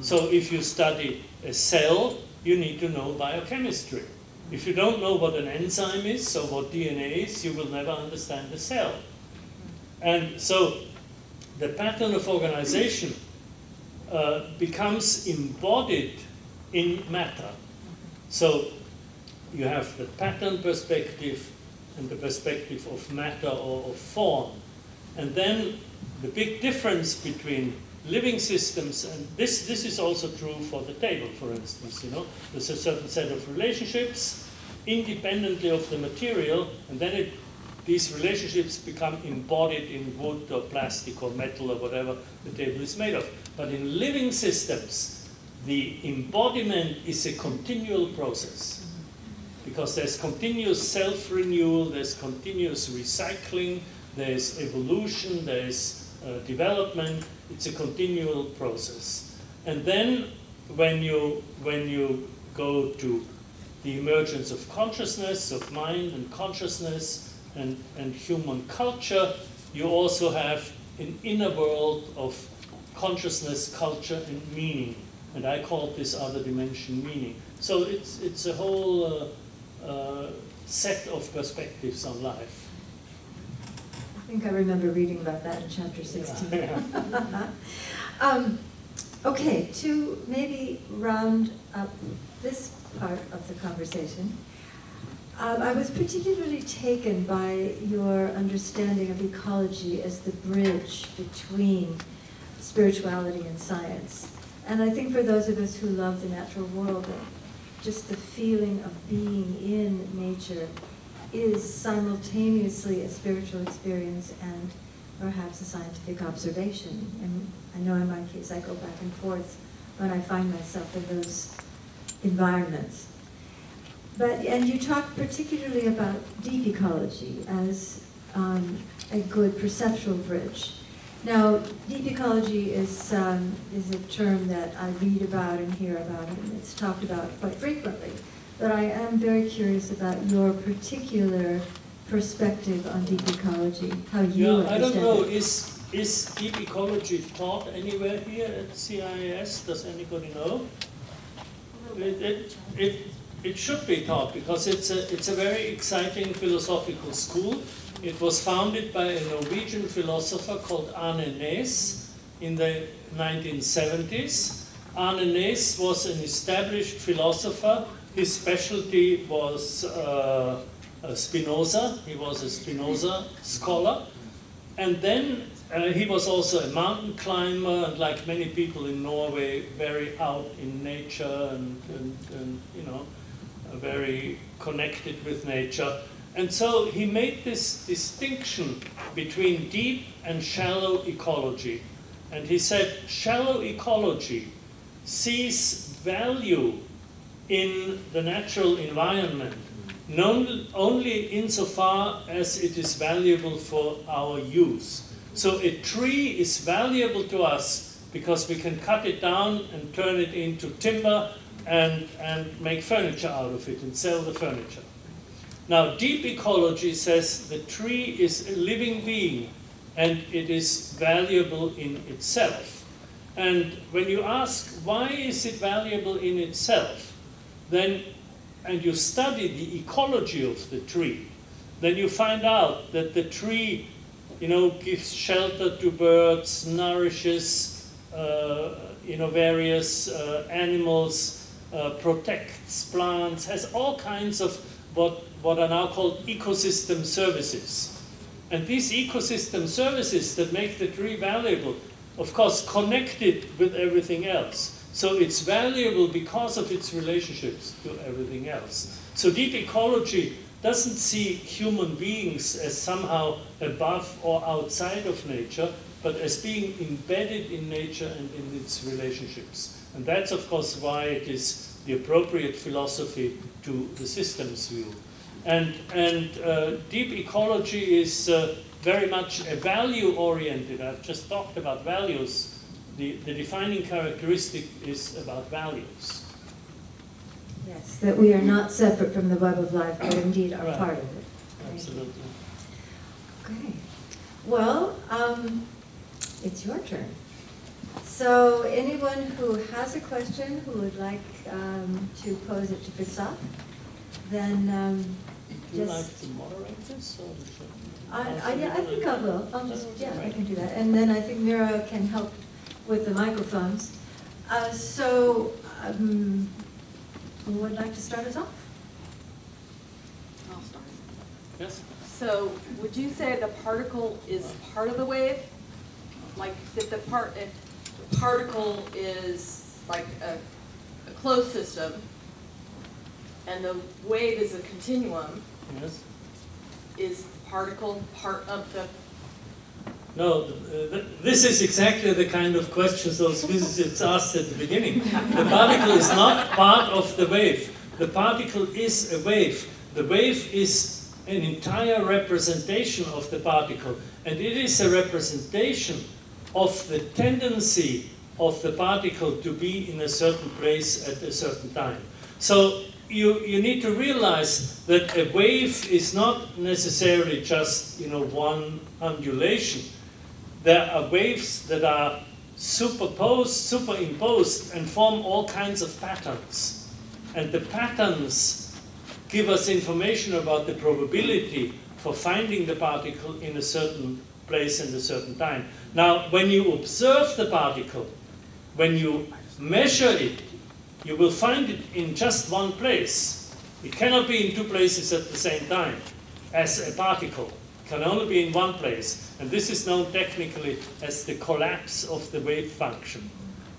So if you study a cell, you need to know biochemistry. If you don't know what an enzyme is or what DNA is, you will never understand the cell. And so the pattern of organization becomes embodied in matter. So you have the pattern perspective, and the perspective of matter or of form. And then the big difference between living systems, and this is also true for the table, for instance, you know, there's a certain set of relationships independently of the material, and then these relationships become embodied in wood or plastic or metal or whatever the table is made of. But in living systems, the embodiment is a continual process, because there's continuous self-renewal, there's continuous recycling, there's evolution, there's development. It's a continual process. And then when you go to the emergence of consciousness, of mind and consciousness and human culture, you also have an inner world of consciousness, culture, and meaning. And I call this other dimension meaning. So it's a whole set of perspectives on life. I think I remember reading about that in chapter 16. Yeah. Okay, to maybe round up this part of the conversation, I was particularly taken by your understanding of ecology as the bridge between spirituality and science. And I think for those of us who love the natural world, just the feeling of being in nature is simultaneously a spiritual experience and perhaps a scientific observation. And I know in my case I go back and forth when I find myself in those environments. And you talk particularly about deep ecology as a good perceptual bridge. Now, deep ecology is a term that I read about and hear about, and it's talked about quite frequently. But I am very curious about your particular perspective on deep ecology, how you understand it. I don't know, is deep ecology taught anywhere here at CIS? Does anybody know? It it should be taught because it's a very exciting philosophical school. It was founded by a Norwegian philosopher called Arne Næss in the 1970s. Arne Næss was an established philosopher. His specialty was Spinoza. He was a Spinoza scholar. And then he was also a mountain climber, and like many people in Norway, very out in nature and you know, very connected with nature. And so he made this distinction between deep and shallow ecology. And he said, shallow ecology sees value in the natural environment, only insofar as it is valuable for our use. So a tree is valuable to us because we can cut it down and turn it into timber and make furniture out of it and sell the furniture. Now, deep ecology says the tree is a living being and it is valuable in itself. And when you ask why is it valuable in itself, then, and you study the ecology of the tree, then you find out that the tree, you know, gives shelter to birds, nourishes, you know, various animals, protects plants, has all kinds of what are now called ecosystem services. And these ecosystem services that make the tree valuable, of course, connected with everything else. So it's valuable because of its relationships to everything else. So deep ecology doesn't see human beings as somehow above or outside of nature, but as being embedded in nature and in its relationships. And that's, of course, why it is the appropriate philosophy to the systems view. And deep ecology is very much a value-oriented. I've just talked about values. The defining characteristic is about values. Yes, that we are not separate from the web of life, but indeed are part of it. Right? Absolutely. Okay. Well, it's your turn. So anyone who has a question who would like to pose it to Fritjof, then just... Would you like to moderate this? Or yeah, I think I will. I'll just, yeah, I can do that. And then I think Mira can help with the microphones. Who would like to start us off? I'll start. Yes. So would you say the particle is part of the wave? Like if the particle is like a closed system and the wave is a continuum, yes. Is the particle part of the... No, this is exactly the kind of questions those physicists asked at the beginning. The particle is not part of the wave. The particle is a wave. The wave is an entire representation of the particle. And it is a representation of the tendency of the particle to be in a certain place at a certain time. So you need to realize that a wave is not necessarily just, you know, one undulation. There are waves that are superimposed, and form all kinds of patterns. And the patterns give us information about the probability for finding the particle in a certain place and a certain time. Now, when you observe the particle, when you measure it, you will find it in just one place. It cannot be in two places at the same time as a particle. Can only be in one place, and this is known technically as the collapse of the wave function.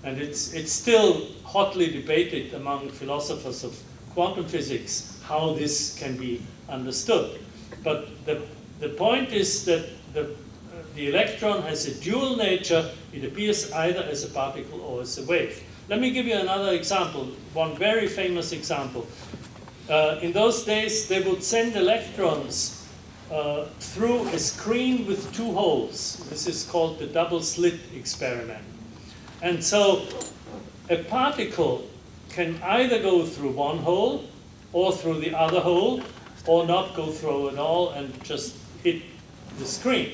And it's still hotly debated among philosophers of quantum physics how this can be understood. But the point is that the electron has a dual nature. It appears either as a particle or as a wave. Let me give you another example, one very famous example. In those days, they would send electrons through a screen with two holes. This is called the double slit experiment. And so a particle can either go through one hole or through the other hole or not go through at all and just hit the screen.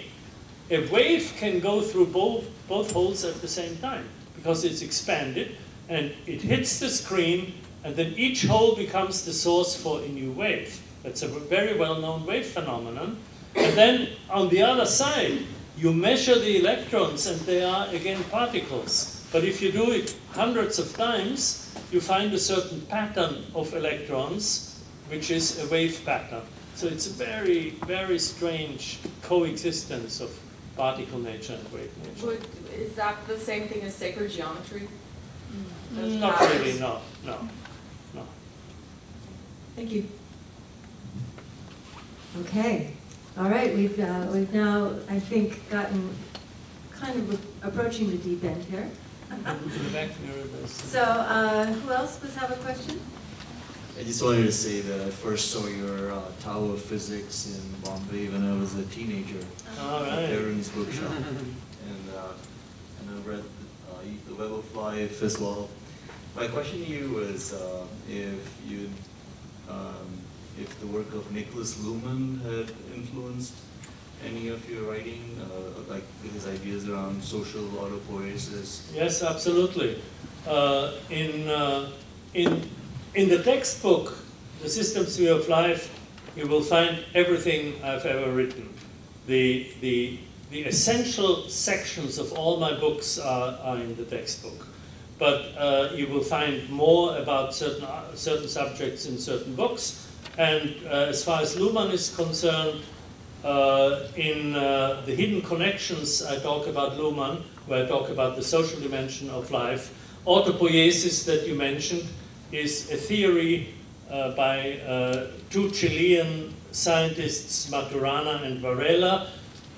A wave can go through both holes at the same time because it's expanded and it hits the screen And then each hole becomes the source for a new wave. That's a very well-known wave phenomenon. And then on the other side, you measure the electrons and they are again particles. But if you do it hundreds of times, you find a certain pattern of electrons, which is a wave pattern. So it's a very, very strange coexistence of particle nature and wave nature. But is that the same thing as sacred geometry? Mm. Not really, no, no, no. Thank you. Okay. All right, we've now, I think, gotten kind of approaching the deep end here. So, who else would have a question? I just wanted to say that I first saw your Tao of Physics in Bombay when I was a teenager. All right. There in his bookshop. And I read The Web of Life as well. My question to you is if you... if the work of Niklas Luhmann had influenced any of your writing, like his ideas around social autopoiesis? Yes, absolutely. In the textbook, The Systems View of Life, you will find everything I've ever written. The essential sections of all my books are in the textbook. But you will find more about certain subjects in certain books. And as far as Luhmann is concerned, in The Hidden Connections, I talk about Luhmann, where I talk about the social dimension of life. Autopoiesis that you mentioned is a theory by two Chilean scientists, Maturana and Varela.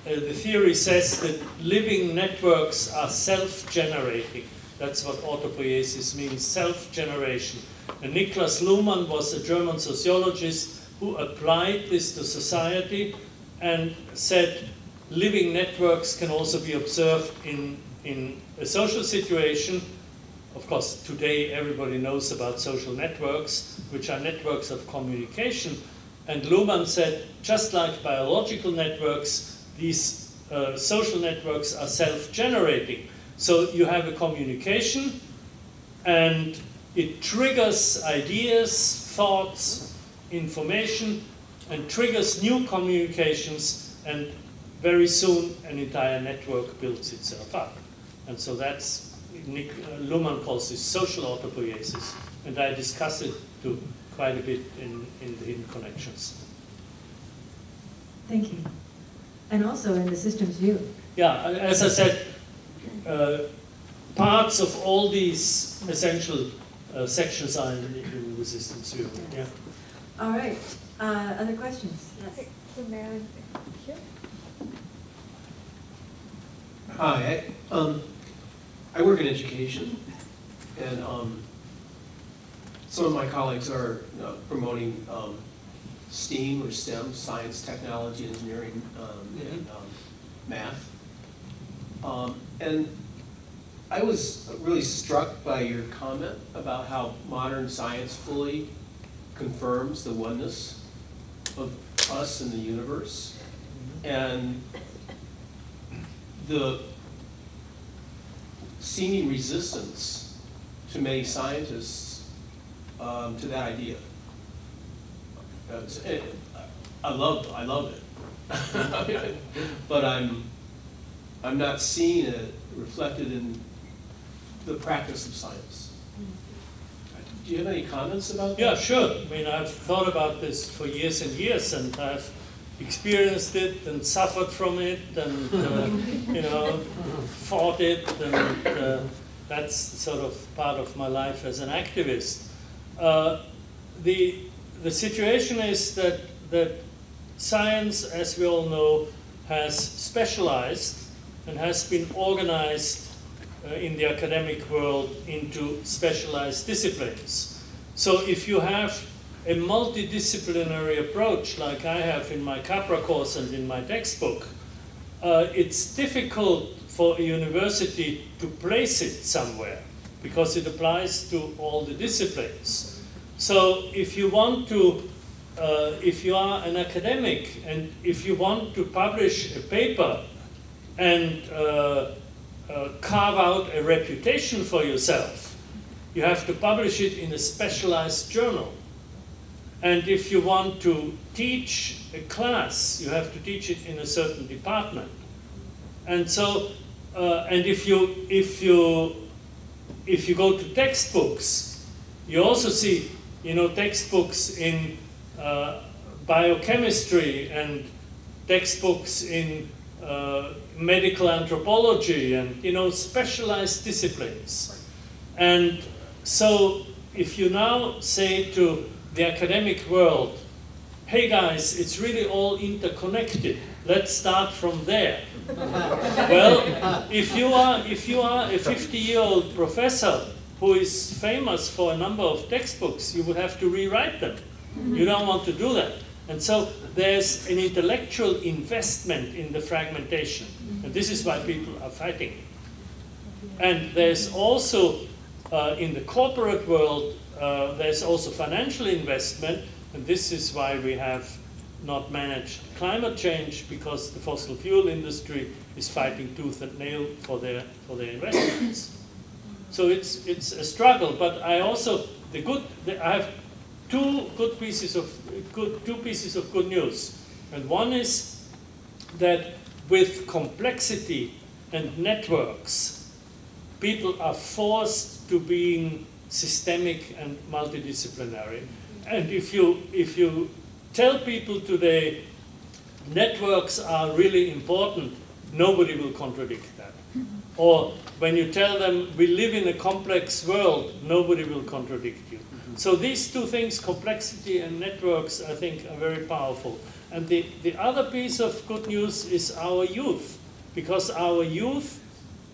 The theory says that living networks are self-generating. That's what autopoiesis means, self-generation. And Niklas Luhmann was a German sociologist who applied this to society and said living networks can also be observed in a social situation. Of course, today everybody knows about social networks, which are networks of communication. And Luhmann said, just like biological networks, these social networks are self-generating. So you have a communication and it triggers ideas, thoughts, information, and triggers new communications, and very soon an entire network builds itself up. And so that's, Luhmann calls this social autopoiesis, and I discuss it too quite a bit in The Hidden Connections. Thank you. And also in The Systems View. Yeah, as I said, parts of all these essential sections are in the systems view. Yeah. All right. Other questions? Yes. Hi. I work in education, and some of my colleagues are promoting STEAM or STEM, science, technology, engineering, and math. And I was really struck by your comment about how modern science fully confirms the oneness of us and the universe. And the seeming resistance to many scientists to that idea. I love it. But I'm not seeing it reflected in the practice of science. Do you have any comments about that? Yeah, sure. I mean, I've thought about this for years and years, and I've experienced it and suffered from it, and you know, fought it, and that's sort of part of my life as an activist. The situation is that science, as we all know, has specialized and has been organized in the academic world into specialized disciplines. So if you have a multidisciplinary approach like I have in my CAPRA course and in my textbook, it's difficult for a university to place it somewhere because it applies to all the disciplines. So if you want to, if you are an academic and if you want to publish a paper and carve out a reputation for yourself, you have to publish it in a specialized journal. And if you want to teach a class, you have to teach it in a certain department. And so, and if you go to textbooks, you also see, you know, textbooks in biochemistry and textbooks in medical anthropology and, you know, specialized disciplines. And so if you now say to the academic world, hey guys, it's really all interconnected, let's start from there. Well, if you are a 50-year-old professor who is famous for a number of textbooks, you would have to rewrite them. You don't want to do that. And so there's an intellectual investment in the fragmentation. And this is why people are fighting. And there's also, in the corporate world, there's also financial investment. And this is why we have not managed climate change, because the fossil fuel industry is fighting tooth and nail for their investments. So it's a struggle, but I also, I have two pieces of good news. And one is that with complexity and networks, people are forced to being systemic and multidisciplinary. And if you tell people today networks are really important, nobody will contradict that. Or when you tell them we live in a complex world, nobody will contradict you. So these two things, complexity and networks, I think are very powerful. And the other piece of good news is our youth, because our youth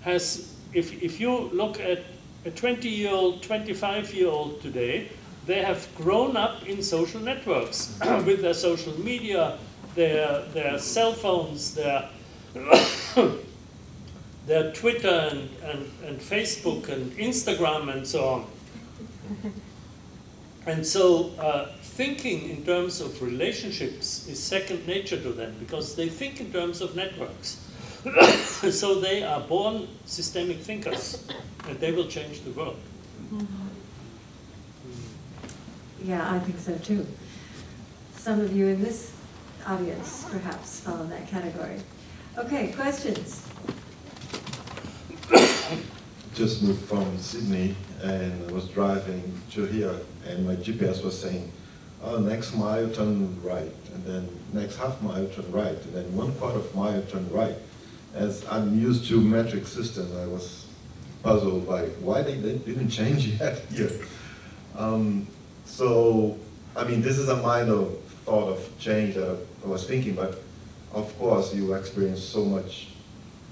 has, if you look at a 20-year-old, 25-year-old today, they have grown up in social networks with their social media, their cell phones, their Twitter and Facebook and Instagram and so on. And so thinking in terms of relationships is second nature to them, because they think in terms of networks. So they are born systemic thinkers, and they will change the world. Yeah, I think so too. Some of you in this audience perhaps fall in that category. Okay, questions? Just moved from Sydney and I was driving to here, and my GPS was saying, oh, next mile turn right, and then next half mile turn right, and then one quarter of mile turn right. As I'm used to metric systems, I was puzzled by why they didn't change yet here. So, I mean, this is a minor thought of change that I was thinking, but of course you experience so much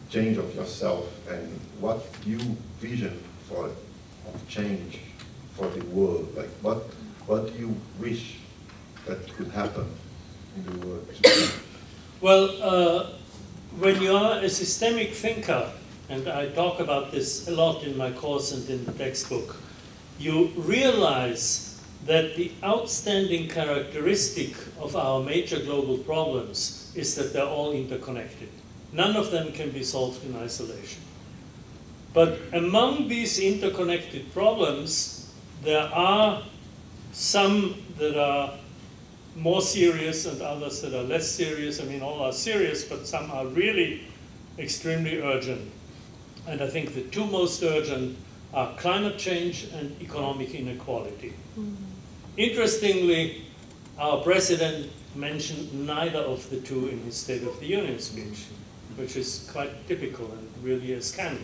change of yourself and what you vision for of change for the world. Like, what do you wish that could happen in the world? Well, when you are a systemic thinker, and I talk about this a lot in my course and in the textbook, you realize that the outstanding characteristic of our major global problems is that they're all interconnected. None of them can be solved in isolation. But among these interconnected problems, there are some that are more serious and others that are less serious. I mean, all are serious, but some are really extremely urgent. And I think the two most urgent are climate change and economic inequality. Interestingly, our president mentioned neither of the two in his State of the Union speech, which is quite typical and really a scandal,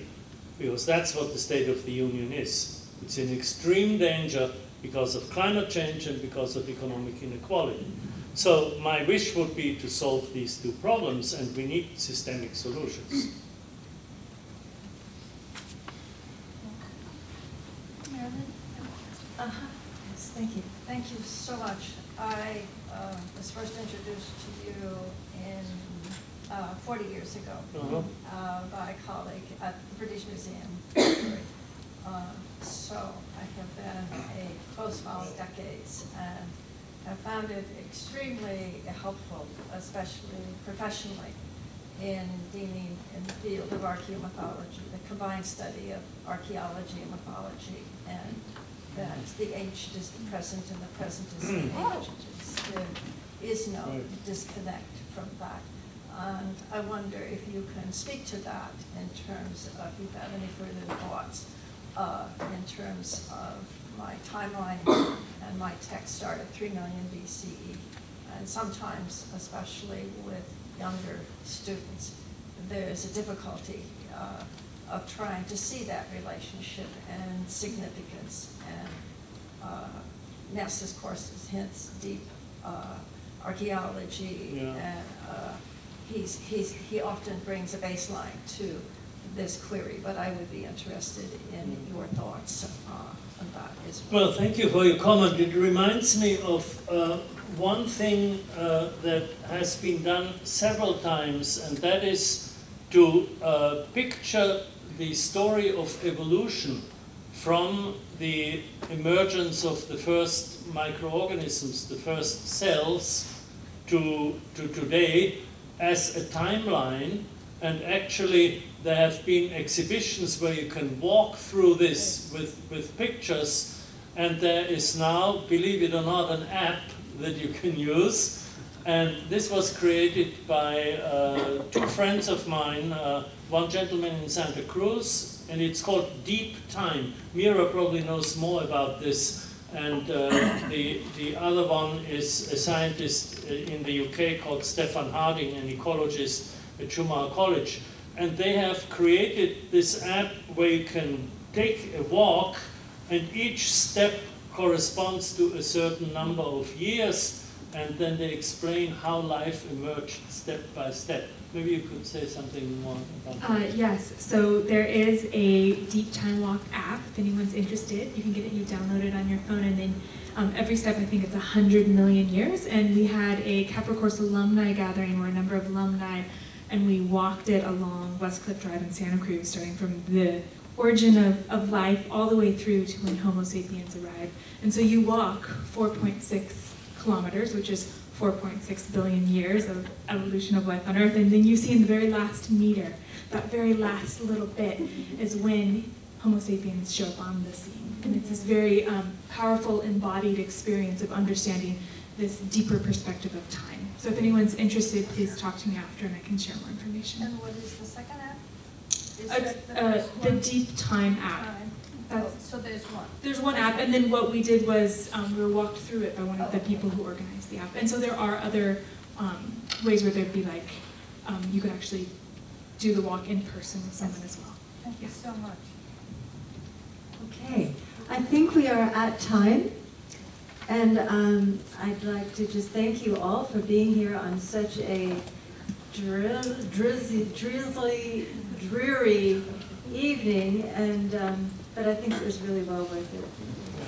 because that's what the State of the Union is. It's in extreme danger because of climate change and because of economic inequality. So my wish would be to solve these two problems, and we need systemic solutions. Thank you. Thank you so much. I was first introduced to you in 40 years ago by a colleague at the British Museum. So I have been a close follower for decades and have found it extremely helpful, especially professionally, in dealing in the field of archaeomathology, the combined study of archaeology and mythology, and that the ancient is the present and the present is the ancient. There is no disconnect from that. And I wonder if you can speak to that in terms of, if you have any further thoughts in terms of my timeline and my text start at 3 million BCE. And sometimes, especially with younger students, there is a difficulty of trying to see that relationship and significance. And Næss's courses hints deep archaeology, and he often brings a baseline to this query, but I would be interested in your thoughts on that as well. Well, thank you for your comment. It reminds me of one thing that has been done several times, and that is to picture the story of evolution from the emergence of the first microorganisms, the first cells, to today as a timeline. And actually, there have been exhibitions where you can walk through this with pictures. And there is now, believe it or not, an app that you can use. And this was created by two friends of mine, one gentleman in Santa Cruz, and it's called Deep Time. Mira probably knows more about this. And the other one is a scientist in the UK called Stefan Harding, an ecologist at Schumacher College. And they have created this app where you can take a walk, and each step corresponds to a certain number of years, and then they explain how life emerged step by step. Maybe you could say something more about that. Yes, so there is a Deep Time Walk app, if anyone's interested. You can get it, you download it on your phone, and then every step, I think it's 100 million years, and we had a CAPRA course alumni gathering where a number of alumni, and we walked it along West Cliff Drive in Santa Cruz, starting from the origin of life all the way through to when Homo sapiens arrived. And so you walk 4.6 kilometers, which is 4.6 billion years of evolution of life on Earth, and then you see in the very last meter, that very last little bit, is when Homo sapiens show up on the scene. And it's this very powerful embodied experience of understanding this deeper perspective of time. So if anyone's interested, please talk to me after and I can share more information. And what is the second app? The Deep Time app. So there's one. There's one app, and then what we did was we were walked through it by one of the people who organized the app. And so there are other ways where there'd be like, you could actually do the walk in person with someone as well. Thank you so much. Okay, I think we are at time. And I'd like to just thank you all for being here on such a dreary evening, and but I think it was really well worth it.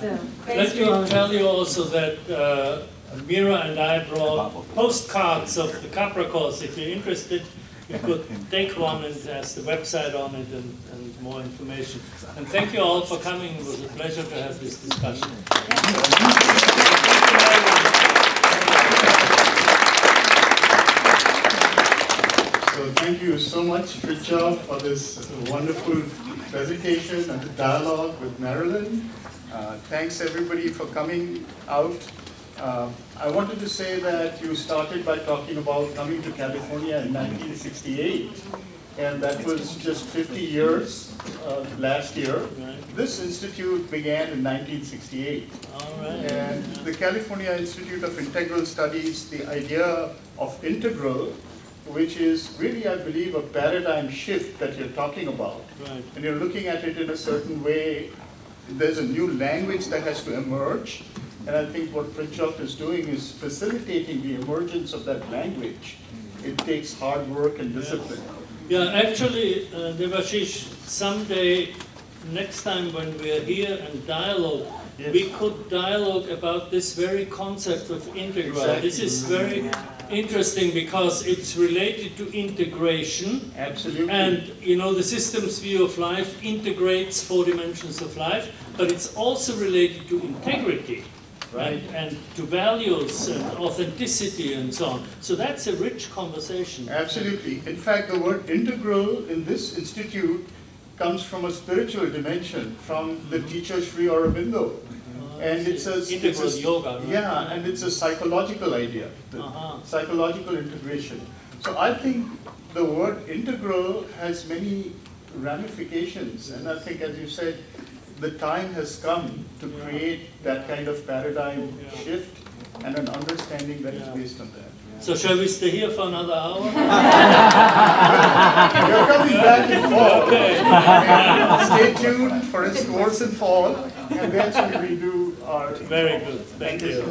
So, let me tell you also that Mira and I brought postcards of the CAPRA course. If you're interested, you could take one, and there's the website on it and more information. And thank you all for coming. It was a pleasure to have this discussion. So thank you so much, Fritjof, for this wonderful presentation and the dialogue with Marilyn. Thanks everybody for coming out. I wanted to say that you started by talking about coming to California in 1968, and that was just 50 years last year. This institute began in 1968. All right. And the California Institute of Integral Studies, the idea of integral, which is really, I believe, a paradigm shift that you're talking about. Right. And you're looking at it in a certain way. There's a new language that has to emerge. And I think what Fritjof is doing is facilitating the emergence of that language. It takes hard work and discipline. Yes. Yeah, actually, Devashish, someday, next time when we're here and dialogue, we could dialogue about this very concept of integral. Exactly. This is very interesting because it's related to integration. Absolutely. And you know, the systems view of life integrates four dimensions of life, but it's also related to integrity. right? And to values and authenticity and so on. So that's a rich conversation. Absolutely. In fact, the word integral in this institute comes from a spiritual dimension, from the teacher Sri Aurobindo. And it's a yoga, right? Yeah, and it's a psychological idea, psychological integration. So I think the word integral has many ramifications, and I think, as you said, the time has come to create that kind of paradigm shift and an understanding that is based on that. So shall we stay here for another hour? You're coming back in fall. Okay. Stay tuned for his course in fall, and that's when we do our... Very good. Thank you.